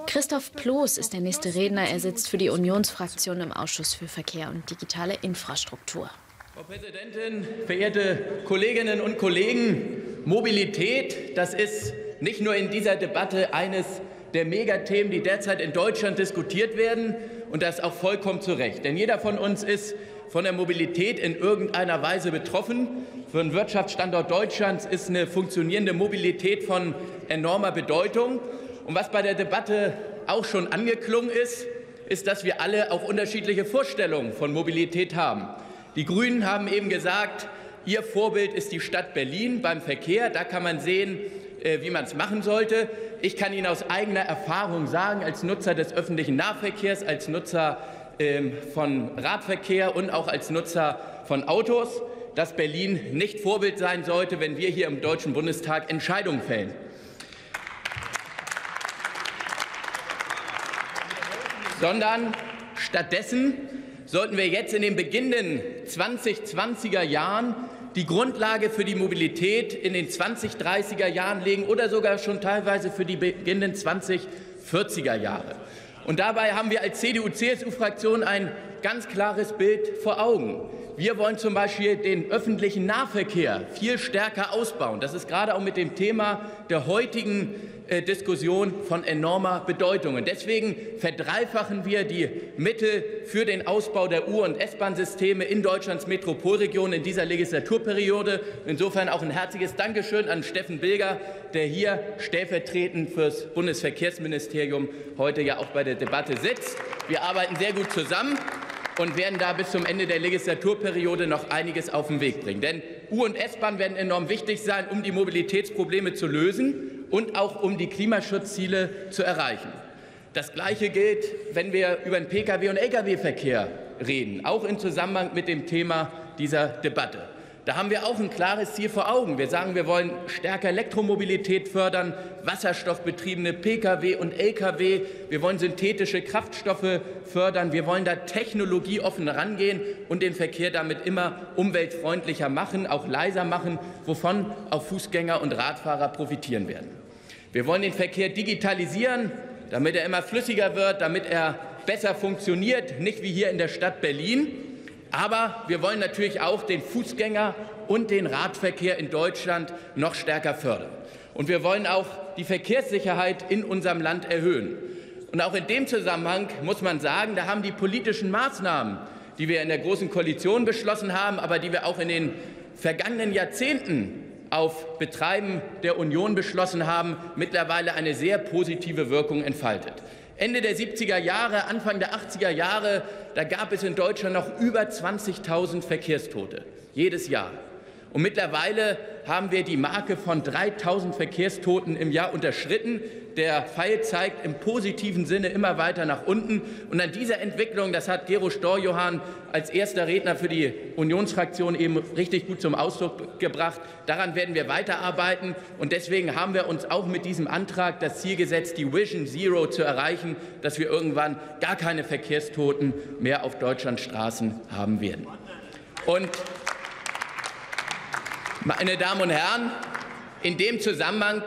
Christoph Ploß ist der nächste Redner. Er sitzt für die Unionsfraktion im Ausschuss für Verkehr und digitale Infrastruktur. Frau Präsidentin, verehrte Kolleginnen und Kollegen! Mobilität, das ist nicht nur in dieser Debatte eines der Megathemen, die derzeit in Deutschland diskutiert werden, und das auch vollkommen zu Recht. Denn jeder von uns ist von der Mobilität in irgendeiner Weise betroffen. Für den Wirtschaftsstandort Deutschlands ist eine funktionierende Mobilität von enormer Bedeutung. Und was bei der Debatte auch schon angeklungen ist, ist, dass wir alle auch unterschiedliche Vorstellungen von Mobilität haben. Die Grünen haben eben gesagt, ihr Vorbild ist die Stadt Berlin beim Verkehr. Da kann man sehen, wie man es machen sollte. Ich kann Ihnen aus eigener Erfahrung sagen, als Nutzer des öffentlichen Nahverkehrs, als Nutzer von Radverkehr und auch als Nutzer von Autos, dass Berlin nicht Vorbild sein sollte, wenn wir hier im Deutschen Bundestag Entscheidungen fällen. Sondern stattdessen sollten wir jetzt in den beginnenden 2020er Jahren die Grundlage für die Mobilität in den 2030er Jahren legen oder sogar schon teilweise für die beginnenden 2040er Jahre. Und dabei haben wir als CDU-CSU-Fraktion ein ganz klares Bild vor Augen. Wir wollen zum Beispiel den öffentlichen Nahverkehr viel stärker ausbauen. Das ist gerade auch mit dem Thema der heutigen Diskussion von enormer Bedeutung. Und deswegen verdreifachen wir die Mittel für den Ausbau der U- und S-Bahn-Systeme in Deutschlands Metropolregion in dieser Legislaturperiode. Insofern auch ein herzliches Dankeschön an Steffen Bilger, der hier stellvertretend fürs Bundesverkehrsministerium heute ja auch bei der Debatte sitzt. Wir arbeiten sehr gut zusammen und werden da bis zum Ende der Legislaturperiode noch einiges auf den Weg bringen. Denn U- und S-Bahn werden enorm wichtig sein, um die Mobilitätsprobleme zu lösen und auch um die Klimaschutzziele zu erreichen. Das Gleiche gilt, wenn wir über den Pkw- und Lkw-Verkehr reden, auch im Zusammenhang mit dem Thema dieser Debatte. Da haben wir auch ein klares Ziel vor Augen. Wir sagen, wir wollen stärker Elektromobilität fördern, wasserstoffbetriebene Pkw und Lkw. Wir wollen synthetische Kraftstoffe fördern. Wir wollen da technologieoffen rangehen und den Verkehr damit immer umweltfreundlicher machen, auch leiser machen, wovon auch Fußgänger und Radfahrer profitieren werden. Wir wollen den Verkehr digitalisieren, damit er immer flüssiger wird, damit er besser funktioniert, nicht wie hier in der Stadt Berlin. Aber wir wollen natürlich auch den Fußgänger und den Radverkehr in Deutschland noch stärker fördern. Und wir wollen auch die Verkehrssicherheit in unserem Land erhöhen. Und auch in dem Zusammenhang muss man sagen, da haben die politischen Maßnahmen, die wir in der Großen Koalition beschlossen haben, aber die wir auch in den vergangenen Jahrzehnten auf Betreiben der Union beschlossen haben, mittlerweile eine sehr positive Wirkung entfaltet. Ende der 70er Jahre, Anfang der 80er Jahre, da gab es in Deutschland noch über 20.000 Verkehrstote jedes Jahr. Und mittlerweile haben wir die Marke von 3.000 Verkehrstoten im Jahr unterschritten. Der Pfeil zeigt im positiven Sinne immer weiter nach unten. Und an dieser Entwicklung, das hat Gero Storjohann als erster Redner für die Unionsfraktion eben richtig gut zum Ausdruck gebracht, daran werden wir weiterarbeiten. Und deswegen haben wir uns auch mit diesem Antrag das Ziel gesetzt, die Vision Zero zu erreichen, dass wir irgendwann gar keine Verkehrstoten mehr auf Deutschlands Straßen haben werden. Und meine Damen und Herren, in dem Zusammenhang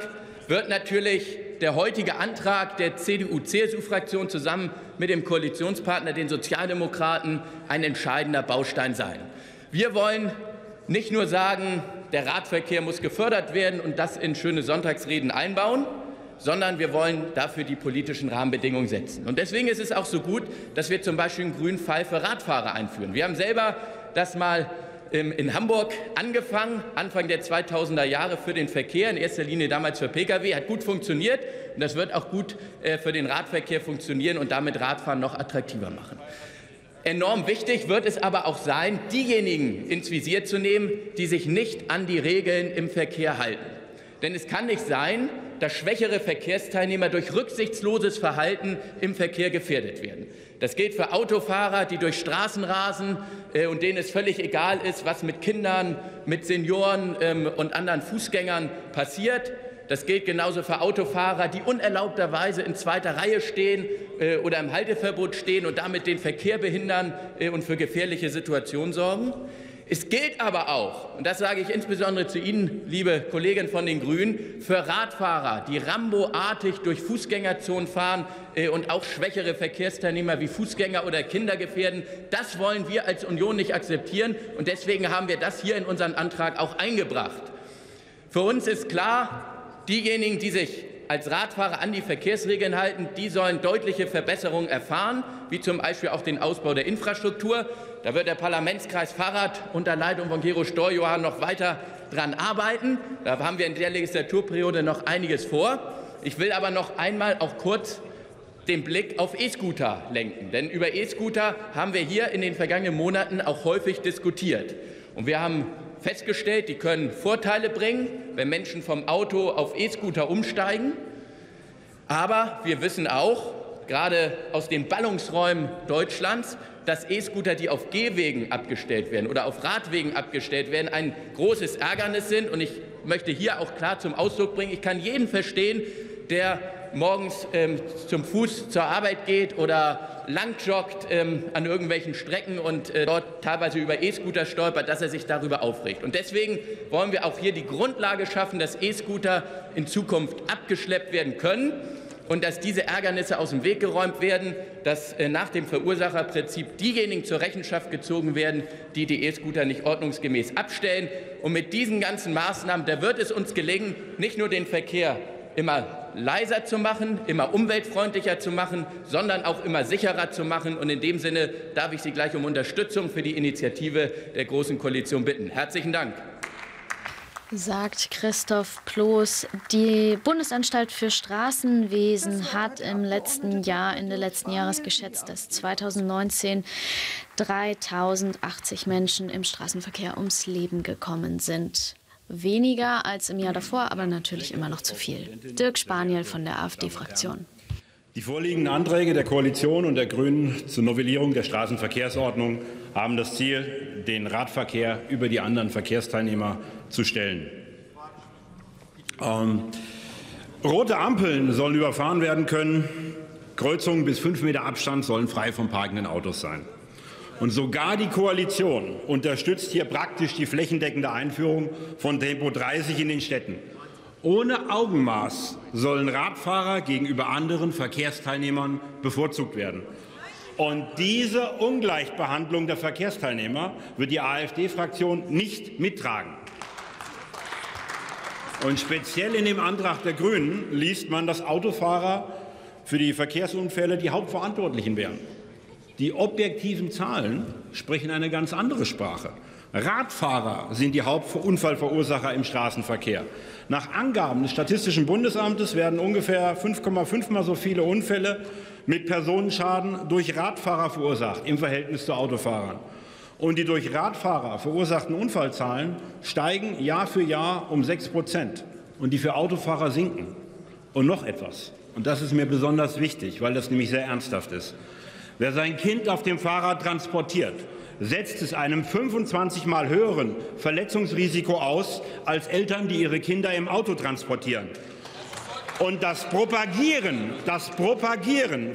wird natürlich der heutige Antrag der CDU-CSU-Fraktion zusammen mit dem Koalitionspartner, den Sozialdemokraten, ein entscheidender Baustein sein. Wir wollen nicht nur sagen, der Radverkehr muss gefördert werden und das in schöne Sonntagsreden einbauen, sondern wir wollen dafür die politischen Rahmenbedingungen setzen. Und deswegen ist es auch so gut, dass wir zum Beispiel einen grünen Pfeil für Radfahrer einführen. Wir haben selber das mal in Hamburg angefangen, Anfang der 2000er Jahre für den Verkehr, in erster Linie damals für Pkw, hat gut funktioniert. Und das wird auch gut für den Radverkehr funktionieren und damit Radfahren noch attraktiver machen. Enorm wichtig wird es aber auch sein, diejenigen ins Visier zu nehmen, die sich nicht an die Regeln im Verkehr halten. Denn es kann nicht sein, dass schwächere Verkehrsteilnehmer durch rücksichtsloses Verhalten im Verkehr gefährdet werden. Das gilt für Autofahrer, die durch Straßen rasen und denen es völlig egal ist, was mit Kindern, mit Senioren und anderen Fußgängern passiert. Das gilt genauso für Autofahrer, die unerlaubterweise in zweiter Reihe stehen oder im Halteverbot stehen und damit den Verkehr behindern und für gefährliche Situationen sorgen. Es gilt aber auch, und das sage ich insbesondere zu Ihnen, liebe Kolleginnen von den Grünen, für Radfahrer, die ramboartig durch Fußgängerzonen fahren und auch schwächere Verkehrsteilnehmer wie Fußgänger oder Kinder gefährden. Das wollen wir als Union nicht akzeptieren, und deswegen haben wir das hier in unseren Antrag auch eingebracht. Für uns ist klar, diejenigen, die sich als Radfahrer an die Verkehrsregeln halten, die sollen deutliche Verbesserungen erfahren, wie zum Beispiel auch den Ausbau der Infrastruktur. Da wird der Parlamentskreis Fahrrad unter Leitung von Gero Storjohann noch weiter dran arbeiten. Da haben wir in der Legislaturperiode noch einiges vor. Ich will aber noch einmal auch kurz den Blick auf E-Scooter lenken. Denn über E-Scooter haben wir hier in den vergangenen Monaten auch häufig diskutiert. Und wir haben festgestellt, die können Vorteile bringen, wenn Menschen vom Auto auf E-Scooter umsteigen. Aber wir wissen auch, gerade aus den Ballungsräumen Deutschlands, dass E-Scooter, die auf Gehwegen abgestellt werden oder auf Radwegen abgestellt werden, ein großes Ärgernis sind. Und ich möchte hier auch klar zum Ausdruck bringen, ich kann jeden verstehen, der morgens zum Fuß zur Arbeit geht oder langjoggt an irgendwelchen Strecken und dort teilweise über E-Scooter stolpert, dass er sich darüber aufregt. Und deswegen wollen wir auch hier die Grundlage schaffen, dass E-Scooter in Zukunft abgeschleppt werden können und dass diese Ärgernisse aus dem Weg geräumt werden, dass nach dem Verursacherprinzip diejenigen zur Rechenschaft gezogen werden, die die E-Scooter nicht ordnungsgemäß abstellen. Und mit diesen ganzen Maßnahmen, da wird es uns gelingen, nicht nur den Verkehr immer leiser zu machen, immer umweltfreundlicher zu machen, sondern auch immer sicherer zu machen. Und in dem Sinne darf ich Sie gleich um Unterstützung für die Initiative der Großen Koalition bitten. Herzlichen Dank. Sagt Christoph Ploß. Die Bundesanstalt für Straßenwesen hat im letzten Jahr, Ende letzten Jahres geschätzt, dass 2019 3.080 Menschen im Straßenverkehr ums Leben gekommen sind. Weniger als im Jahr davor, aber natürlich immer noch zu viel. Dirk Spaniel von der AfD-Fraktion. Die vorliegenden Anträge der Koalition und der Grünen zur Novellierung der Straßenverkehrsordnung haben das Ziel, den Radverkehr über die anderen Verkehrsteilnehmer zu stellen. Rote Ampeln sollen überfahren werden können. Kreuzungen bis 5 Meter Abstand sollen frei von parkenden Autos sein. Und sogar die Koalition unterstützt hier praktisch die flächendeckende Einführung von Tempo 30 in den Städten. Ohne Augenmaß sollen Radfahrer gegenüber anderen Verkehrsteilnehmern bevorzugt werden. Und diese Ungleichbehandlung der Verkehrsteilnehmer wird die AfD-Fraktion nicht mittragen. Und speziell in dem Antrag der Grünen liest man, dass Autofahrer für die Verkehrsunfälle die Hauptverantwortlichen wären. Die objektiven Zahlen sprechen eine ganz andere Sprache. Radfahrer sind die Hauptunfallverursacher im Straßenverkehr. Nach Angaben des Statistischen Bundesamtes werden ungefähr 5,5 mal so viele Unfälle mit Personenschaden durch Radfahrer verursacht im Verhältnis zu Autofahrern. Und die durch Radfahrer verursachten Unfallzahlen steigen Jahr für Jahr um 6%. Und die für Autofahrer sinken. Und noch etwas. Und das ist mir besonders wichtig, weil das nämlich sehr ernsthaft ist. Wer sein Kind auf dem Fahrrad transportiert, setzt es einem 25 Mal höheren Verletzungsrisiko aus als Eltern, die ihre Kinder im Auto transportieren. Und das Propagieren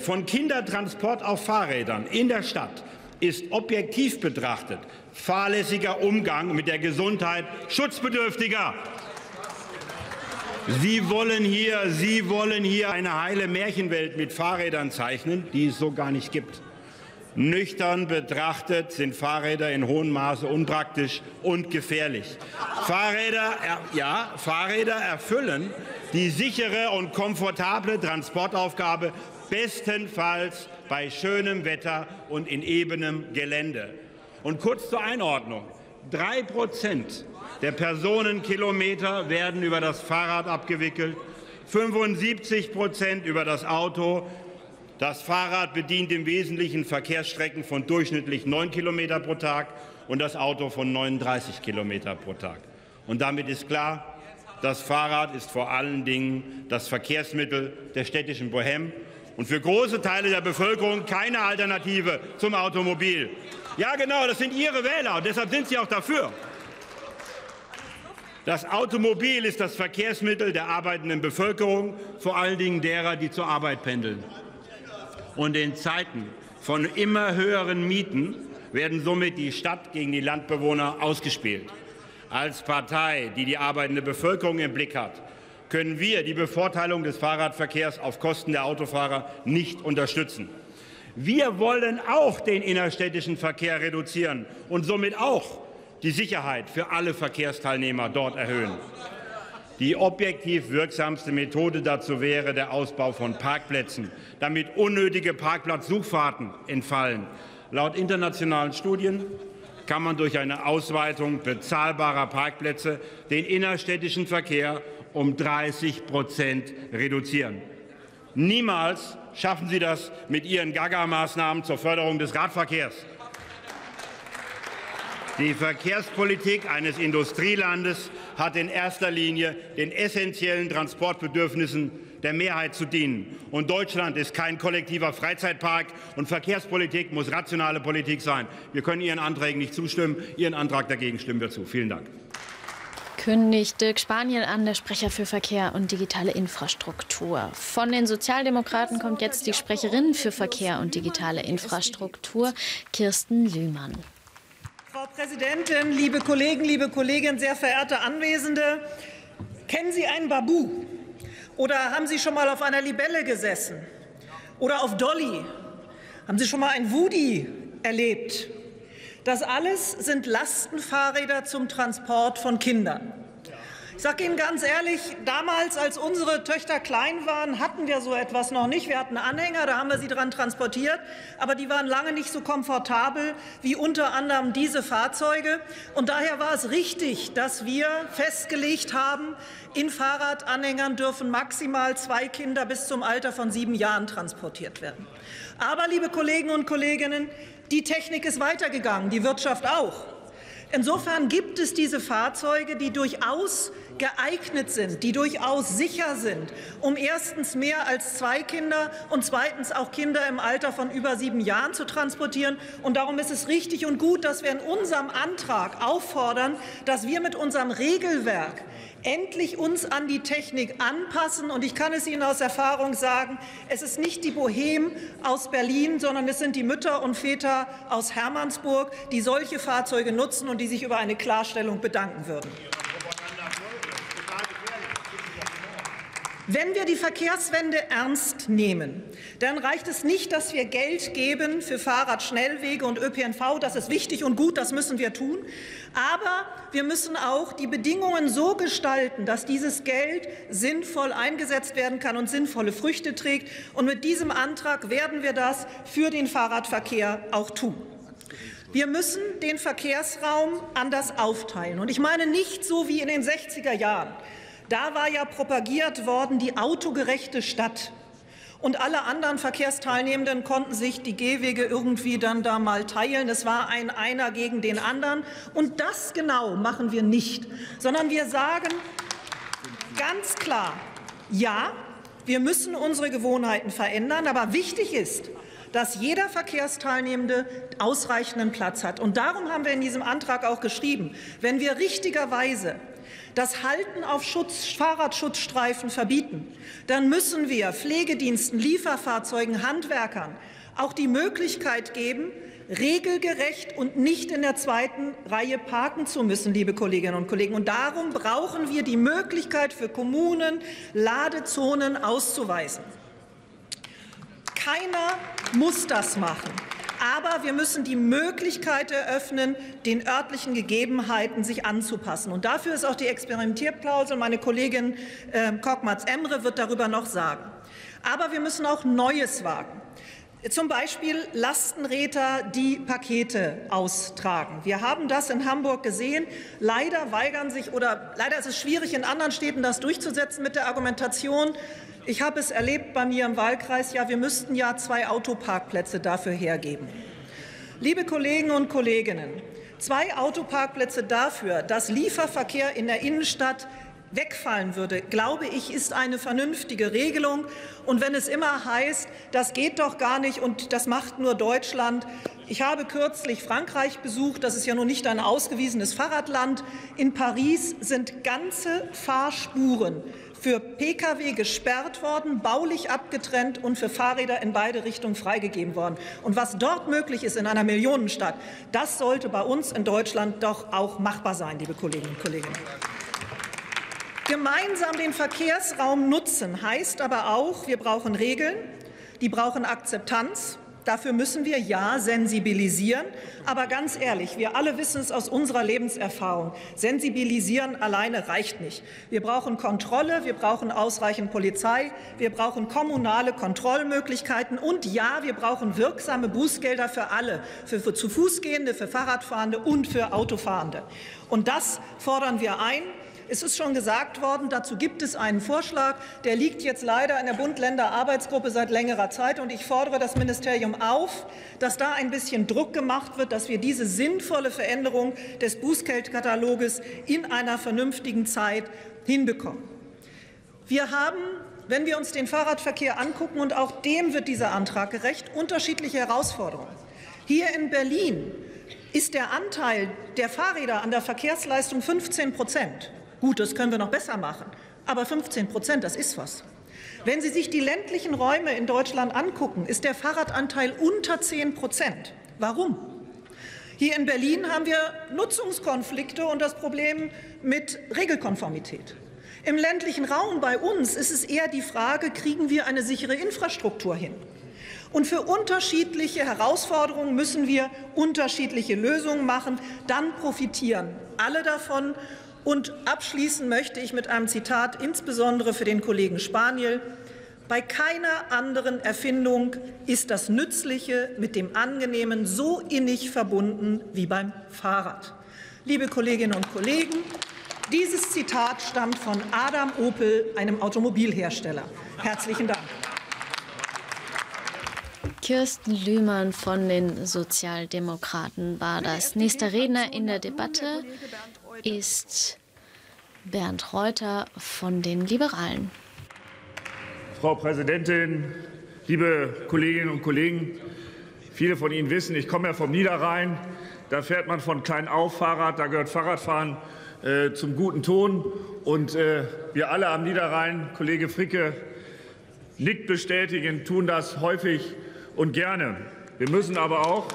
von Kindertransport auf Fahrrädern in der Stadt ist objektiv betrachtet fahrlässiger Umgang mit der Gesundheit Schutzbedürftiger. Sie wollen hier eine heile Märchenwelt mit Fahrrädern zeichnen, die es so gar nicht gibt. Nüchtern betrachtet sind Fahrräder in hohem Maße unpraktisch und gefährlich. Fahrräder erfüllen die sichere und komfortable Transportaufgabe bestenfalls bei schönem Wetter und in ebenem Gelände. Und kurz zur Einordnung: 3% der Personenkilometer werden über das Fahrrad abgewickelt, 75% über das Auto. Das Fahrrad bedient im Wesentlichen Verkehrsstrecken von durchschnittlich 9 km pro Tag und das Auto von 39 km pro Tag. Und damit ist klar, das Fahrrad ist vor allen Dingen das Verkehrsmittel der städtischen Bohème und für große Teile der Bevölkerung keine Alternative zum Automobil. Ja, genau, das sind Ihre Wähler, und deshalb sind Sie auch dafür. Das Automobil ist das Verkehrsmittel der arbeitenden Bevölkerung, vor allen Dingen derer, die zur Arbeit pendeln. Und in Zeiten von immer höheren Mieten werden somit die Stadt gegen die Landbewohner ausgespielt. Als Partei, die die arbeitende Bevölkerung im Blick hat, können wir die Bevorteilung des Fahrradverkehrs auf Kosten der Autofahrer nicht unterstützen. Wir wollen auch den innerstädtischen Verkehr reduzieren und somit auch die Sicherheit für alle Verkehrsteilnehmer dort erhöhen. Die objektiv wirksamste Methode dazu wäre der Ausbau von Parkplätzen, damit unnötige Parkplatzsuchfahrten entfallen. Laut internationalen Studien kann man durch eine Ausweitung bezahlbarer Parkplätze den innerstädtischen Verkehr um 30% reduzieren. Niemals schaffen Sie das mit Ihren Gaga-Maßnahmen zur Förderung des Radverkehrs. Die Verkehrspolitik eines Industrielandes hat in erster Linie den essentiellen Transportbedürfnissen der Mehrheit zu dienen. Und Deutschland ist kein kollektiver Freizeitpark, und Verkehrspolitik muss rationale Politik sein. Wir können Ihren Anträgen nicht zustimmen. Ihren Antrag dagegen stimmen wir zu. Vielen Dank. Kündigt Dirk Spaniel an, der Sprecher für Verkehr und digitale Infrastruktur. Von den Sozialdemokraten kommt jetzt die Sprecherin für Verkehr und digitale Infrastruktur, Kirsten Lühmann. Frau Präsidentin, liebe Kollegen, liebe Kolleginnen, sehr verehrte Anwesende! Kennen Sie einen Babu? Oder haben Sie schon mal auf einer Libelle gesessen? Oder auf Dolly? Haben Sie schon mal ein Woody erlebt? Das alles sind Lastenfahrräder zum Transport von Kindern. Ich sage Ihnen ganz ehrlich, damals, als unsere Töchter klein waren, hatten wir so etwas noch nicht. Wir hatten Anhänger, da haben wir sie dran transportiert, aber die waren lange nicht so komfortabel wie unter anderem diese Fahrzeuge. Und daher war es richtig, dass wir festgelegt haben, in Fahrradanhängern dürfen maximal 2 Kinder bis zum Alter von 7 Jahren transportiert werden. Aber, liebe Kollegen und Kolleginnen, die Technik ist weitergegangen, die Wirtschaft auch. Insofern gibt es diese Fahrzeuge, die durchaus geeignet sind, die durchaus sicher sind, um erstens mehr als 2 Kinder und zweitens auch Kinder im Alter von über 7 Jahren zu transportieren. Und darum ist es richtig und gut, dass wir in unserem Antrag auffordern, dass wir mit unserem Regelwerk endlich uns an die Technik anpassen. Und ich kann es Ihnen aus Erfahrung sagen, es ist nicht die Bohème aus Berlin, sondern es sind die Mütter und Väter aus Hermannsburg, die solche Fahrzeuge nutzen und die sich über eine Klarstellung bedanken würden. Wenn wir die Verkehrswende ernst nehmen, dann reicht es nicht, dass wir Geld geben für Fahrradschnellwege und ÖPNV. Das ist wichtig und gut, das müssen wir tun. Aber wir müssen auch die Bedingungen so gestalten, dass dieses Geld sinnvoll eingesetzt werden kann und sinnvolle Früchte trägt. Und mit diesem Antrag werden wir das für den Fahrradverkehr auch tun. Wir müssen den Verkehrsraum anders aufteilen. Und ich meine nicht so wie in den 60er Jahren. Da war ja propagiert worden die autogerechte Stadt. Und alle anderen Verkehrsteilnehmenden konnten sich die Gehwege irgendwie dann da mal teilen. Es war ein einer gegen den anderen. Und das genau machen wir nicht, sondern wir sagen ganz klar, ja, wir müssen unsere Gewohnheiten verändern, aber wichtig ist, dass jeder Verkehrsteilnehmende ausreichenden Platz hat. Und darum haben wir in diesem Antrag auch geschrieben, wenn wir richtigerweise das Halten auf Fahrradschutzstreifen verbieten, dann müssen wir Pflegediensten, Lieferfahrzeugen, Handwerkern auch die Möglichkeit geben, regelgerecht und nicht in der zweiten Reihe parken zu müssen, liebe Kolleginnen und Kollegen. Und darum brauchen wir die Möglichkeit für Kommunen, Ladezonen auszuweisen. Keiner muss das machen. Aber wir müssen die Möglichkeit eröffnen, den örtlichen Gegebenheiten sich anzupassen. Und dafür ist auch die Experimentierklausel. Meine Kollegin Korkmaz-Emre wird darüber noch sagen. Aber wir müssen auch Neues wagen. Zum Beispiel Lastenräder, die Pakete austragen. Wir haben das in Hamburg gesehen. Leider weigern sich oder leider ist es schwierig, in anderen Städten das durchzusetzen mit der Argumentation, ich habe es erlebt bei mir im Wahlkreis, ja, wir müssten ja 2 Autoparkplätze dafür hergeben. Liebe Kollegen und Kolleginnen, 2 Autoparkplätze dafür, dass Lieferverkehr in der Innenstadt wegfallen würde, glaube ich, ist eine vernünftige Regelung. Und wenn es immer heißt, das geht doch gar nicht und das macht nur Deutschland. Ich habe kürzlich Frankreich besucht. Das ist ja nun nicht ein ausgewiesenes Fahrradland. In Paris sind ganze Fahrspuren für Pkw gesperrt worden, baulich abgetrennt und für Fahrräder in beide Richtungen freigegeben worden. Und was dort möglich ist in einer Millionenstadt, das sollte bei uns in Deutschland doch auch machbar sein, liebe Kolleginnen und Kollegen. Gemeinsam den Verkehrsraum nutzen heißt aber auch, wir brauchen Regeln, die brauchen Akzeptanz. Dafür müssen wir ja sensibilisieren. Aber ganz ehrlich, wir alle wissen es aus unserer Lebenserfahrung. Sensibilisieren alleine reicht nicht. Wir brauchen Kontrolle, wir brauchen ausreichend Polizei, wir brauchen kommunale Kontrollmöglichkeiten. Und ja, wir brauchen wirksame Bußgelder für alle, für zu Fußgehende, für Fahrradfahrende und für Autofahrende. Und das fordern wir ein. Es ist schon gesagt worden, dazu gibt es einen Vorschlag. Der liegt jetzt leider in der Bund-Länder-Arbeitsgruppe seit längerer Zeit. Und ich fordere das Ministerium auf, dass da ein bisschen Druck gemacht wird, dass wir diese sinnvolle Veränderung des Bußgeldkataloges in einer vernünftigen Zeit hinbekommen. Wir haben, wenn wir uns den Fahrradverkehr angucken, und auch dem wird dieser Antrag gerecht, unterschiedliche Herausforderungen. Hier in Berlin ist der Anteil der Fahrräder an der Verkehrsleistung 15%. Gut, das können wir noch besser machen, aber 15%, das ist was. Wenn Sie sich die ländlichen Räume in Deutschland angucken, ist der Fahrradanteil unter 10%. Warum? Hier in Berlin haben wir Nutzungskonflikte und das Problem mit Regelkonformität. Im ländlichen Raum bei uns ist es eher die Frage, kriegen wir eine sichere Infrastruktur hin? Und für unterschiedliche Herausforderungen müssen wir unterschiedliche Lösungen machen. Dann profitieren alle davon. Und abschließen möchte ich mit einem Zitat, insbesondere für den Kollegen Spaniel. Bei keiner anderen Erfindung ist das Nützliche mit dem Angenehmen so innig verbunden wie beim Fahrrad. Liebe Kolleginnen und Kollegen, dieses Zitat stammt von Adam Opel, einem Automobilhersteller. Herzlichen Dank. Kirsten Lühmann von den Sozialdemokraten war das. Nächster Redner in der Debatte ist Bernd Reuter von den Liberalen. Frau Präsidentin, liebe Kolleginnen und Kollegen, viele von Ihnen wissen, ich komme ja vom Niederrhein. Da fährt man von klein auf Fahrrad, da gehört Fahrradfahren zum guten Ton. Und wir alle am Niederrhein, Kollege Fricke nickt bestätigen, tun das häufig und gerne. Wir müssen aber auch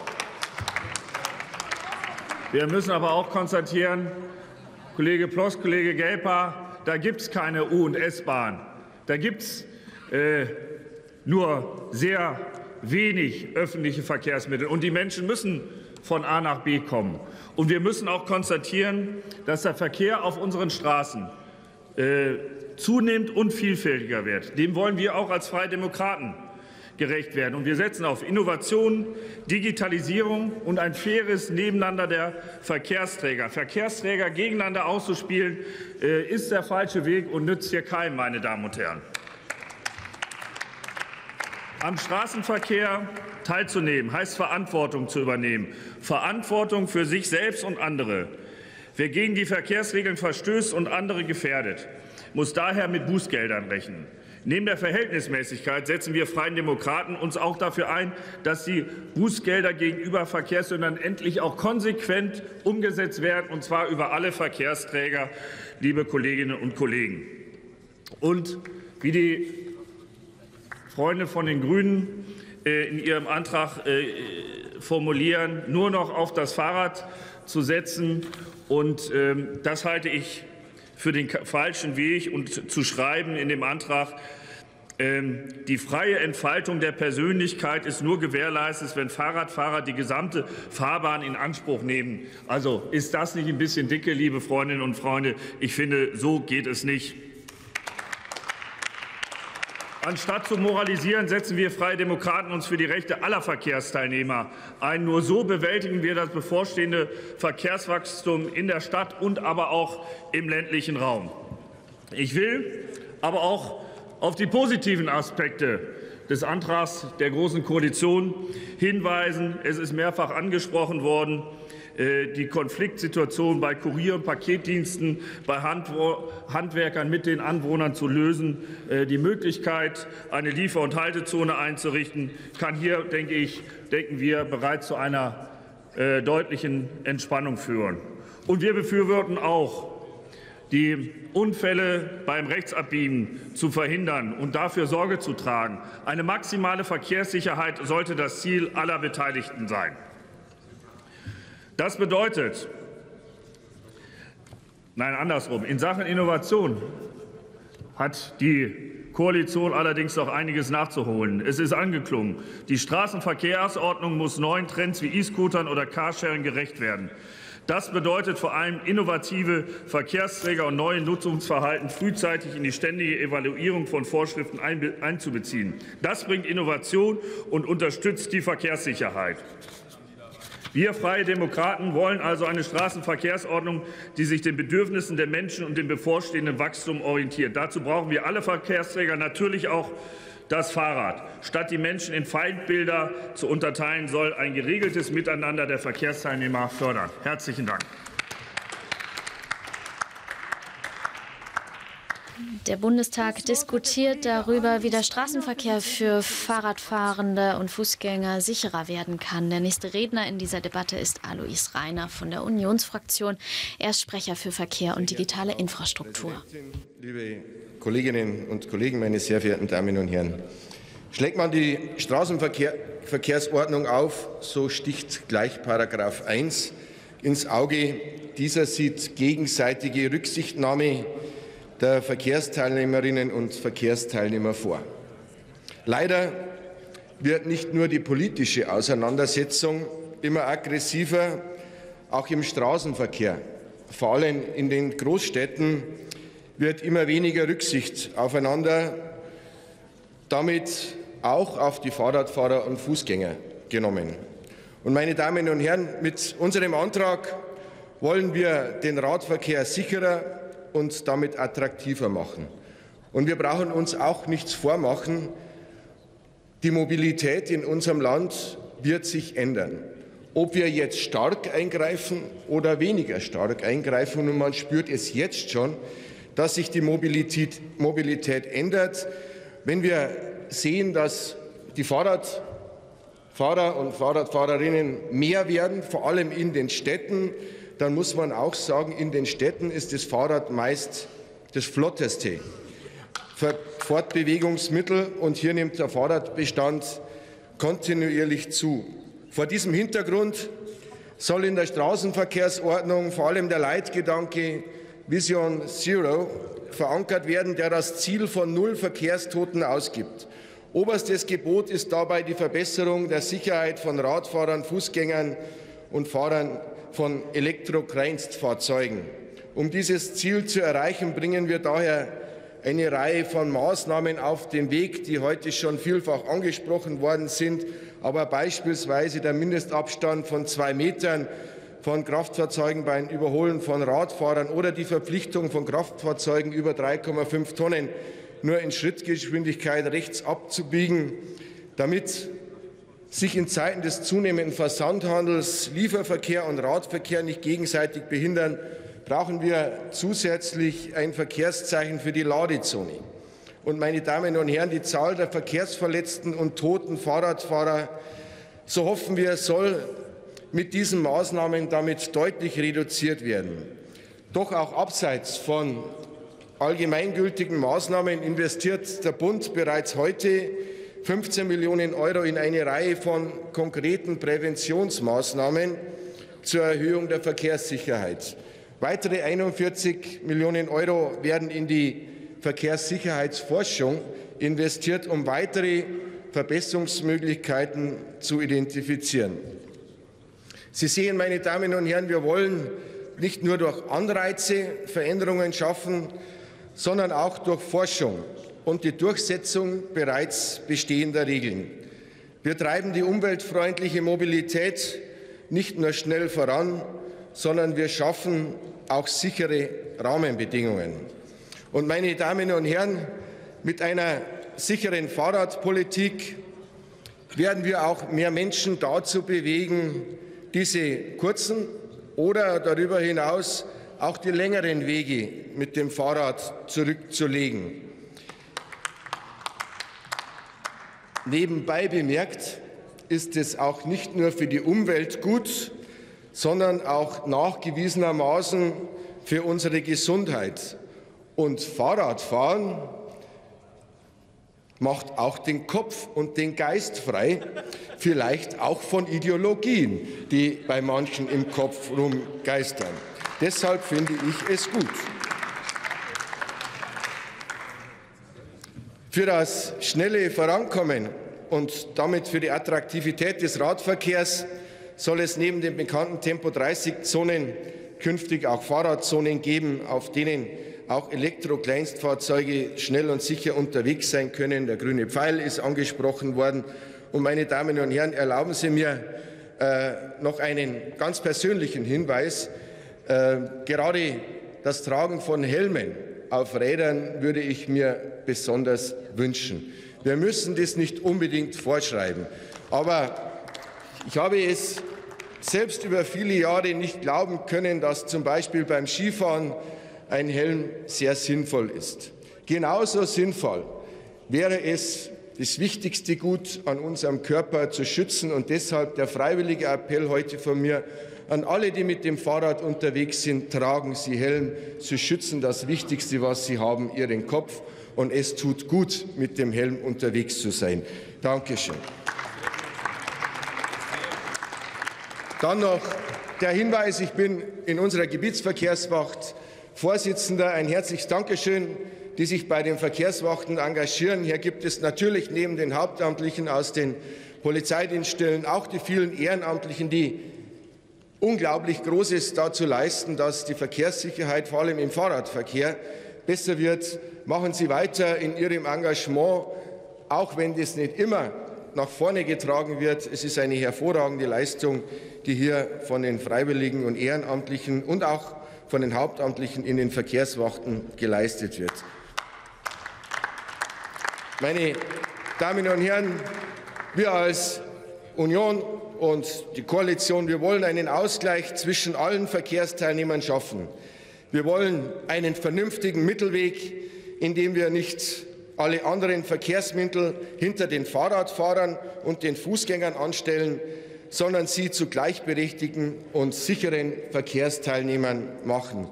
konstatieren, Kollege Ploss, Kollege Gelper, da gibt es keine U- und S-Bahn. Da gibt es nur sehr wenig öffentliche Verkehrsmittel. Und die Menschen müssen von A nach B kommen. Und wir müssen auch konstatieren, dass der Verkehr auf unseren Straßen zunimmt und vielfältiger wird. Dem wollen wir auch als Freie Demokraten gerecht werden. Und wir setzen auf Innovation, Digitalisierung und ein faires Nebeneinander der Verkehrsträger. Verkehrsträger gegeneinander auszuspielen, ist der falsche Weg und nützt hier keinem, meine Damen und Herren. Am Straßenverkehr teilzunehmen heißt Verantwortung zu übernehmen, Verantwortung für sich selbst und andere. Wer gegen die Verkehrsregeln verstößt und andere gefährdet, muss daher mit Bußgeldern rechnen. Neben der Verhältnismäßigkeit setzen wir Freien Demokraten uns auch dafür ein, dass die Bußgelder gegenüber Verkehrssündern endlich auch konsequent umgesetzt werden, und zwar über alle Verkehrsträger, liebe Kolleginnen und Kollegen. Und wie die Freunde von den Grünen in ihrem Antrag formulieren, nur noch auf das Fahrrad zu setzen. Und das halte ich für den falschen Weg. Und zu schreiben in dem Antrag, die freie Entfaltung der Persönlichkeit ist nur gewährleistet, wenn Fahrradfahrer die gesamte Fahrbahn in Anspruch nehmen. Also ist das nicht ein bisschen dicke, liebe Freundinnen und Freunde? Ich finde, so geht es nicht. Anstatt zu moralisieren, setzen wir Freie Demokraten uns für die Rechte aller Verkehrsteilnehmer ein. Nur so bewältigen wir das bevorstehende Verkehrswachstum in der Stadt und aber auch im ländlichen Raum. Ich will aber auch auf die positiven Aspekte des Antrags der Großen Koalition hinweisen. Es ist mehrfach angesprochen worden. Die Konfliktsituation bei Kurier- und Paketdiensten, bei Handwerkern mit den Anwohnern zu lösen, die Möglichkeit, eine Liefer- und Haltezone einzurichten, kann hier, denken wir, bereits zu einer deutlichen Entspannung führen. Und wir befürworten auch, die Unfälle beim Rechtsabbiegen zu verhindern und dafür Sorge zu tragen. Eine maximale Verkehrssicherheit sollte das Ziel aller Beteiligten sein. Das bedeutet, nein, andersrum, in Sachen Innovation hat die Koalition allerdings noch einiges nachzuholen. Es ist angeklungen. Die Straßenverkehrsordnung muss neuen Trends wie E-Scootern oder Carsharing gerecht werden. Das bedeutet vor allem, innovative Verkehrsträger und neue Nutzungsverhalten frühzeitig in die ständige Evaluierung von Vorschriften einzubeziehen. Das bringt Innovation und unterstützt die Verkehrssicherheit. Wir Freie Demokraten wollen also eine Straßenverkehrsordnung, die sich den Bedürfnissen der Menschen und dem bevorstehenden Wachstum orientiert. Dazu brauchen wir alle Verkehrsträger, natürlich auch das Fahrrad. Statt die Menschen in Feindbilder zu unterteilen, soll ein geregeltes Miteinander der Verkehrsteilnehmer fördern. Herzlichen Dank. Der Bundestag diskutiert darüber, wie der Straßenverkehr für Fahrradfahrende und Fußgänger sicherer werden kann. Der nächste Redner in dieser Debatte ist Alois Reiner von der Unionsfraktion. Er ist Sprecher für Verkehr und digitale Infrastruktur. Liebe Kolleginnen und Kollegen, meine sehr verehrten Damen und Herren, schlägt man die Straßenverkehrsordnung auf, so sticht gleich Paragraph 1 ins Auge. Dieser sieht gegenseitige Rücksichtnahme der Verkehrsteilnehmerinnen und Verkehrsteilnehmer vor. Leider wird nicht nur die politische Auseinandersetzung immer aggressiver, auch im Straßenverkehr, vor allem in den Großstädten, wird immer weniger Rücksicht aufeinander, damit auch auf die Fahrradfahrer und Fußgänger genommen. Und meine Damen und Herren, mit unserem Antrag wollen wir den Radverkehr sicherer und damit attraktiver machen. Und wir brauchen uns auch nichts vormachen. Die Mobilität in unserem Land wird sich ändern. Ob wir jetzt stark eingreifen oder weniger stark eingreifen, und man spürt es jetzt schon, dass sich die Mobilität ändert. Wenn wir sehen, dass die Fahrradfahrer und Fahrradfahrerinnen mehr werden, vor allem in den Städten, dann muss man auch sagen, in den Städten ist das Fahrrad meist das flotteste Fortbewegungsmittel, und hier nimmt der Fahrradbestand kontinuierlich zu. Vor diesem Hintergrund soll in der Straßenverkehrsordnung vor allem der Leitgedanke Vision Zero verankert werden, der das Ziel von 0 Verkehrstoten ausgibt. Oberstes Gebot ist dabei die Verbesserung der Sicherheit von Radfahrern, Fußgängern und Fahrern von Elektro-Kleinstfahrzeugen. Um dieses Ziel zu erreichen, bringen wir daher eine Reihe von Maßnahmen auf den Weg, die heute schon vielfach angesprochen worden sind, aber beispielsweise der Mindestabstand von 2 Metern von Kraftfahrzeugen beim Überholen von Radfahrern oder die Verpflichtung von Kraftfahrzeugen über 3,5 Tonnen nur in Schrittgeschwindigkeit rechts abzubiegen, damit sich in Zeiten des zunehmenden Versandhandels Lieferverkehr und Radverkehr nicht gegenseitig behindern, brauchen wir zusätzlich ein Verkehrszeichen für die Ladezone. Und meine Damen und Herren, die Zahl der verkehrsverletzten und toten Fahrradfahrer, so hoffen wir, soll mit diesen Maßnahmen damit deutlich reduziert werden. Doch auch abseits von allgemeingültigen Maßnahmen investiert der Bund bereits heute 15 Millionen Euro in eine Reihe von konkreten Präventionsmaßnahmen zur Erhöhung der Verkehrssicherheit. Weitere 41 Millionen Euro werden in die Verkehrssicherheitsforschung investiert, um weitere Verbesserungsmöglichkeiten zu identifizieren. Sie sehen, meine Damen und Herren, wir wollen nicht nur durch Anreize Veränderungen schaffen, sondern auch durch Forschung und die Durchsetzung bereits bestehender Regeln. Wir treiben die umweltfreundliche Mobilität nicht nur schnell voran, sondern wir schaffen auch sichere Rahmenbedingungen. Und meine Damen und Herren, mit einer sicheren Fahrradpolitik werden wir auch mehr Menschen dazu bewegen, diese kurzen oder darüber hinaus auch die längeren Wege mit dem Fahrrad zurückzulegen. Nebenbei bemerkt ist es auch nicht nur für die Umwelt gut, sondern auch nachgewiesenermaßen für unsere Gesundheit. Und Fahrradfahren macht auch den Kopf und den Geist frei, vielleicht auch von Ideologien, die bei manchen im Kopf rumgeistern. Deshalb finde ich es gut. Für das schnelle Vorankommen und damit für die Attraktivität des Radverkehrs soll es neben den bekannten Tempo-30-Zonen künftig auch Fahrradzonen geben, auf denen auch Elektro-Kleinstfahrzeuge schnell und sicher unterwegs sein können. Der grüne Pfeil ist angesprochen worden. Und meine Damen und Herren, erlauben Sie mir noch einen ganz persönlichen Hinweis. Gerade das Tragen von Helmen auf Rädern würde ich mir besonders wünschen. Wir müssen das nicht unbedingt vorschreiben, aber ich habe es selbst über viele Jahre nicht glauben können, dass zum Beispiel beim Skifahren ein Helm sehr sinnvoll ist. Genauso sinnvoll wäre es, das wichtigste Gut an unserem Körper zu schützen. Und deshalb der freiwillige Appell heute von mir an alle, die mit dem Fahrrad unterwegs sind: Tragen Sie Helm. Sie schützen das Wichtigste, was Sie haben, Ihren Kopf. Und es tut gut, mit dem Helm unterwegs zu sein. Dankeschön. Dann noch der Hinweis, ich bin in unserer Gebietsverkehrswacht Vorsitzender. Ein herzliches Dankeschön, die sich bei den Verkehrswachten engagieren. Hier gibt es natürlich neben den Hauptamtlichen aus den Polizeidienststellen auch die vielen Ehrenamtlichen, die unglaublich Großes dazu leisten, dass die Verkehrssicherheit vor allem im Fahrradverkehr besser wird. Machen Sie weiter in Ihrem Engagement, auch wenn das nicht immer nach vorne getragen wird. Es ist eine hervorragende Leistung, die hier von den Freiwilligen und Ehrenamtlichen und auch von den Hauptamtlichen in den Verkehrswachten geleistet wird. Meine Damen und Herren, wir als Union und die Koalition, wir wollen einen Ausgleich zwischen allen Verkehrsteilnehmern schaffen. Wir wollen einen vernünftigen Mittelweg, in dem wir nicht alle anderen Verkehrsmittel hinter den Fahrradfahrern und den Fußgängern anstellen, sondern sie zu gleichberechtigten und sicheren Verkehrsteilnehmern machen.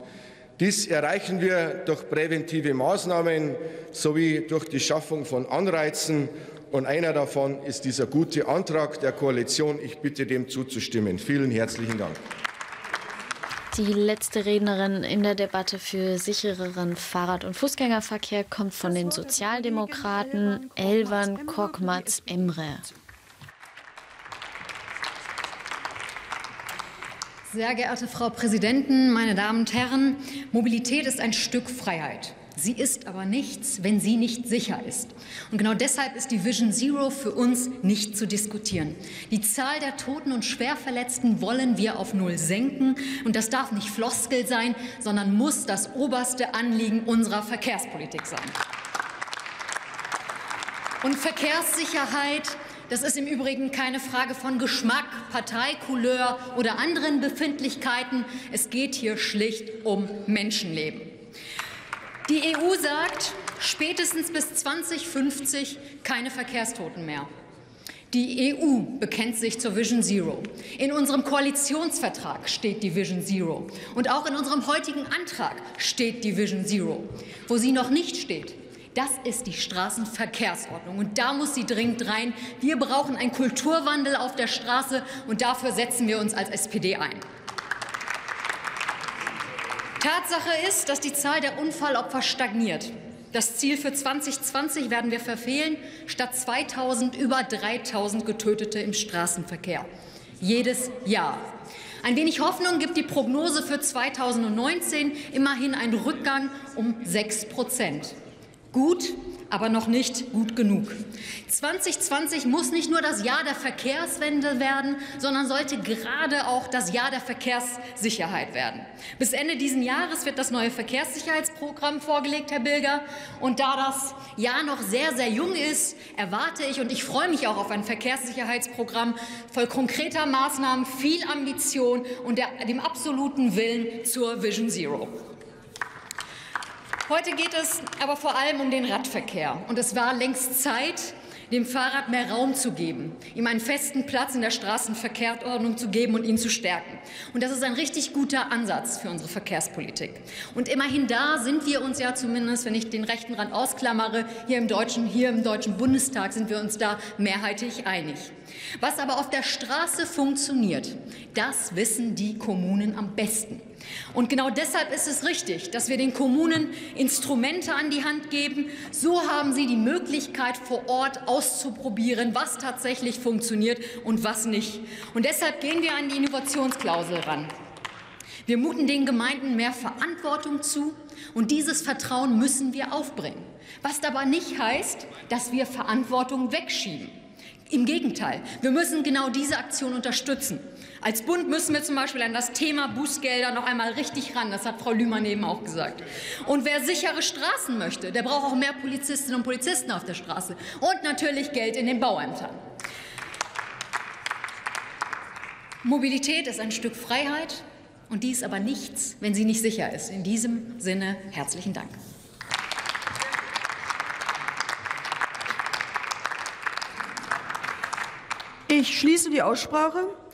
Dies erreichen wir durch präventive Maßnahmen sowie durch die Schaffung von Anreizen. Und einer davon ist dieser gute Antrag der Koalition. Ich bitte, dem zuzustimmen. Vielen herzlichen Dank. Die letzte Rednerin in der Debatte für sichereren Fahrrad- und Fußgängerverkehr kommt von den Sozialdemokraten Elvan Korkmaz Emre. Sehr geehrte Frau Präsidentin, meine Damen und Herren, Mobilität ist ein Stück Freiheit. Sie ist aber nichts, wenn sie nicht sicher ist. Und genau deshalb ist die Vision Zero für uns nicht zu diskutieren. Die Zahl der Toten und Schwerverletzten wollen wir auf Null senken. Und das darf nicht Floskel sein, sondern muss das oberste Anliegen unserer Verkehrspolitik sein. Und Verkehrssicherheit, das ist im Übrigen keine Frage von Geschmack, Parteikouleur oder anderen Befindlichkeiten. Es geht hier schlicht um Menschenleben. Die EU sagt, spätestens bis 2050 keine Verkehrstoten mehr. Die EU bekennt sich zur Vision Zero. In unserem Koalitionsvertrag steht die Vision Zero. Und auch in unserem heutigen Antrag steht die Vision Zero. Wo sie noch nicht steht, das ist die Straßenverkehrsordnung. Und da muss sie dringend rein. Wir brauchen einen Kulturwandel auf der Straße, und dafür setzen wir uns als SPD ein. Tatsache ist, dass die Zahl der Unfallopfer stagniert. Das Ziel für 2020 werden wir verfehlen, statt 2000 über 3000 Getötete im Straßenverkehr. Jedes Jahr. Ein wenig Hoffnung gibt die Prognose für 2019, immerhin ein Rückgang um 6%. Gut, aber noch nicht gut genug. 2020 muss nicht nur das Jahr der Verkehrswende werden, sondern sollte gerade auch das Jahr der Verkehrssicherheit werden. Bis Ende dieses Jahres wird das neue Verkehrssicherheitsprogramm vorgelegt, Herr Bilger. Und da das Jahr noch sehr, sehr jung ist, erwarte ich, und ich freue mich auch auf ein Verkehrssicherheitsprogramm voll konkreter Maßnahmen, viel Ambition und dem absoluten Willen zur Vision Zero. Heute geht es aber vor allem um den Radverkehr. Und es war längst Zeit, dem Fahrrad mehr Raum zu geben, ihm einen festen Platz in der Straßenverkehrsordnung zu geben und ihn zu stärken. Und das ist ein richtig guter Ansatz für unsere Verkehrspolitik. Und immerhin da sind wir uns ja zumindest, wenn ich den rechten Rand ausklammere, hier im Deutschen Bundestag sind wir uns da mehrheitlich einig. Was aber auf der Straße funktioniert, das wissen die Kommunen am besten. Und genau deshalb ist es richtig, dass wir den Kommunen Instrumente an die Hand geben. So haben sie die Möglichkeit, vor Ort auszuprobieren, was tatsächlich funktioniert und was nicht. Und deshalb gehen wir an die Innovationsklausel ran. Wir muten den Gemeinden mehr Verantwortung zu, und dieses Vertrauen müssen wir aufbringen. Was aber nicht heißt, dass wir Verantwortung wegschieben. Im Gegenteil, wir müssen genau diese Aktion unterstützen. Als Bund müssen wir zum Beispiel an das Thema Bußgelder noch einmal richtig ran. Das hat Frau Lühmann eben auch gesagt. Und wer sichere Straßen möchte, der braucht auch mehr Polizistinnen und Polizisten auf der Straße. Und natürlich Geld in den Bauämtern. Mobilität ist ein Stück Freiheit, und die ist aber nichts, wenn sie nicht sicher ist. In diesem Sinne herzlichen Dank. Ich schließe die Aussprache.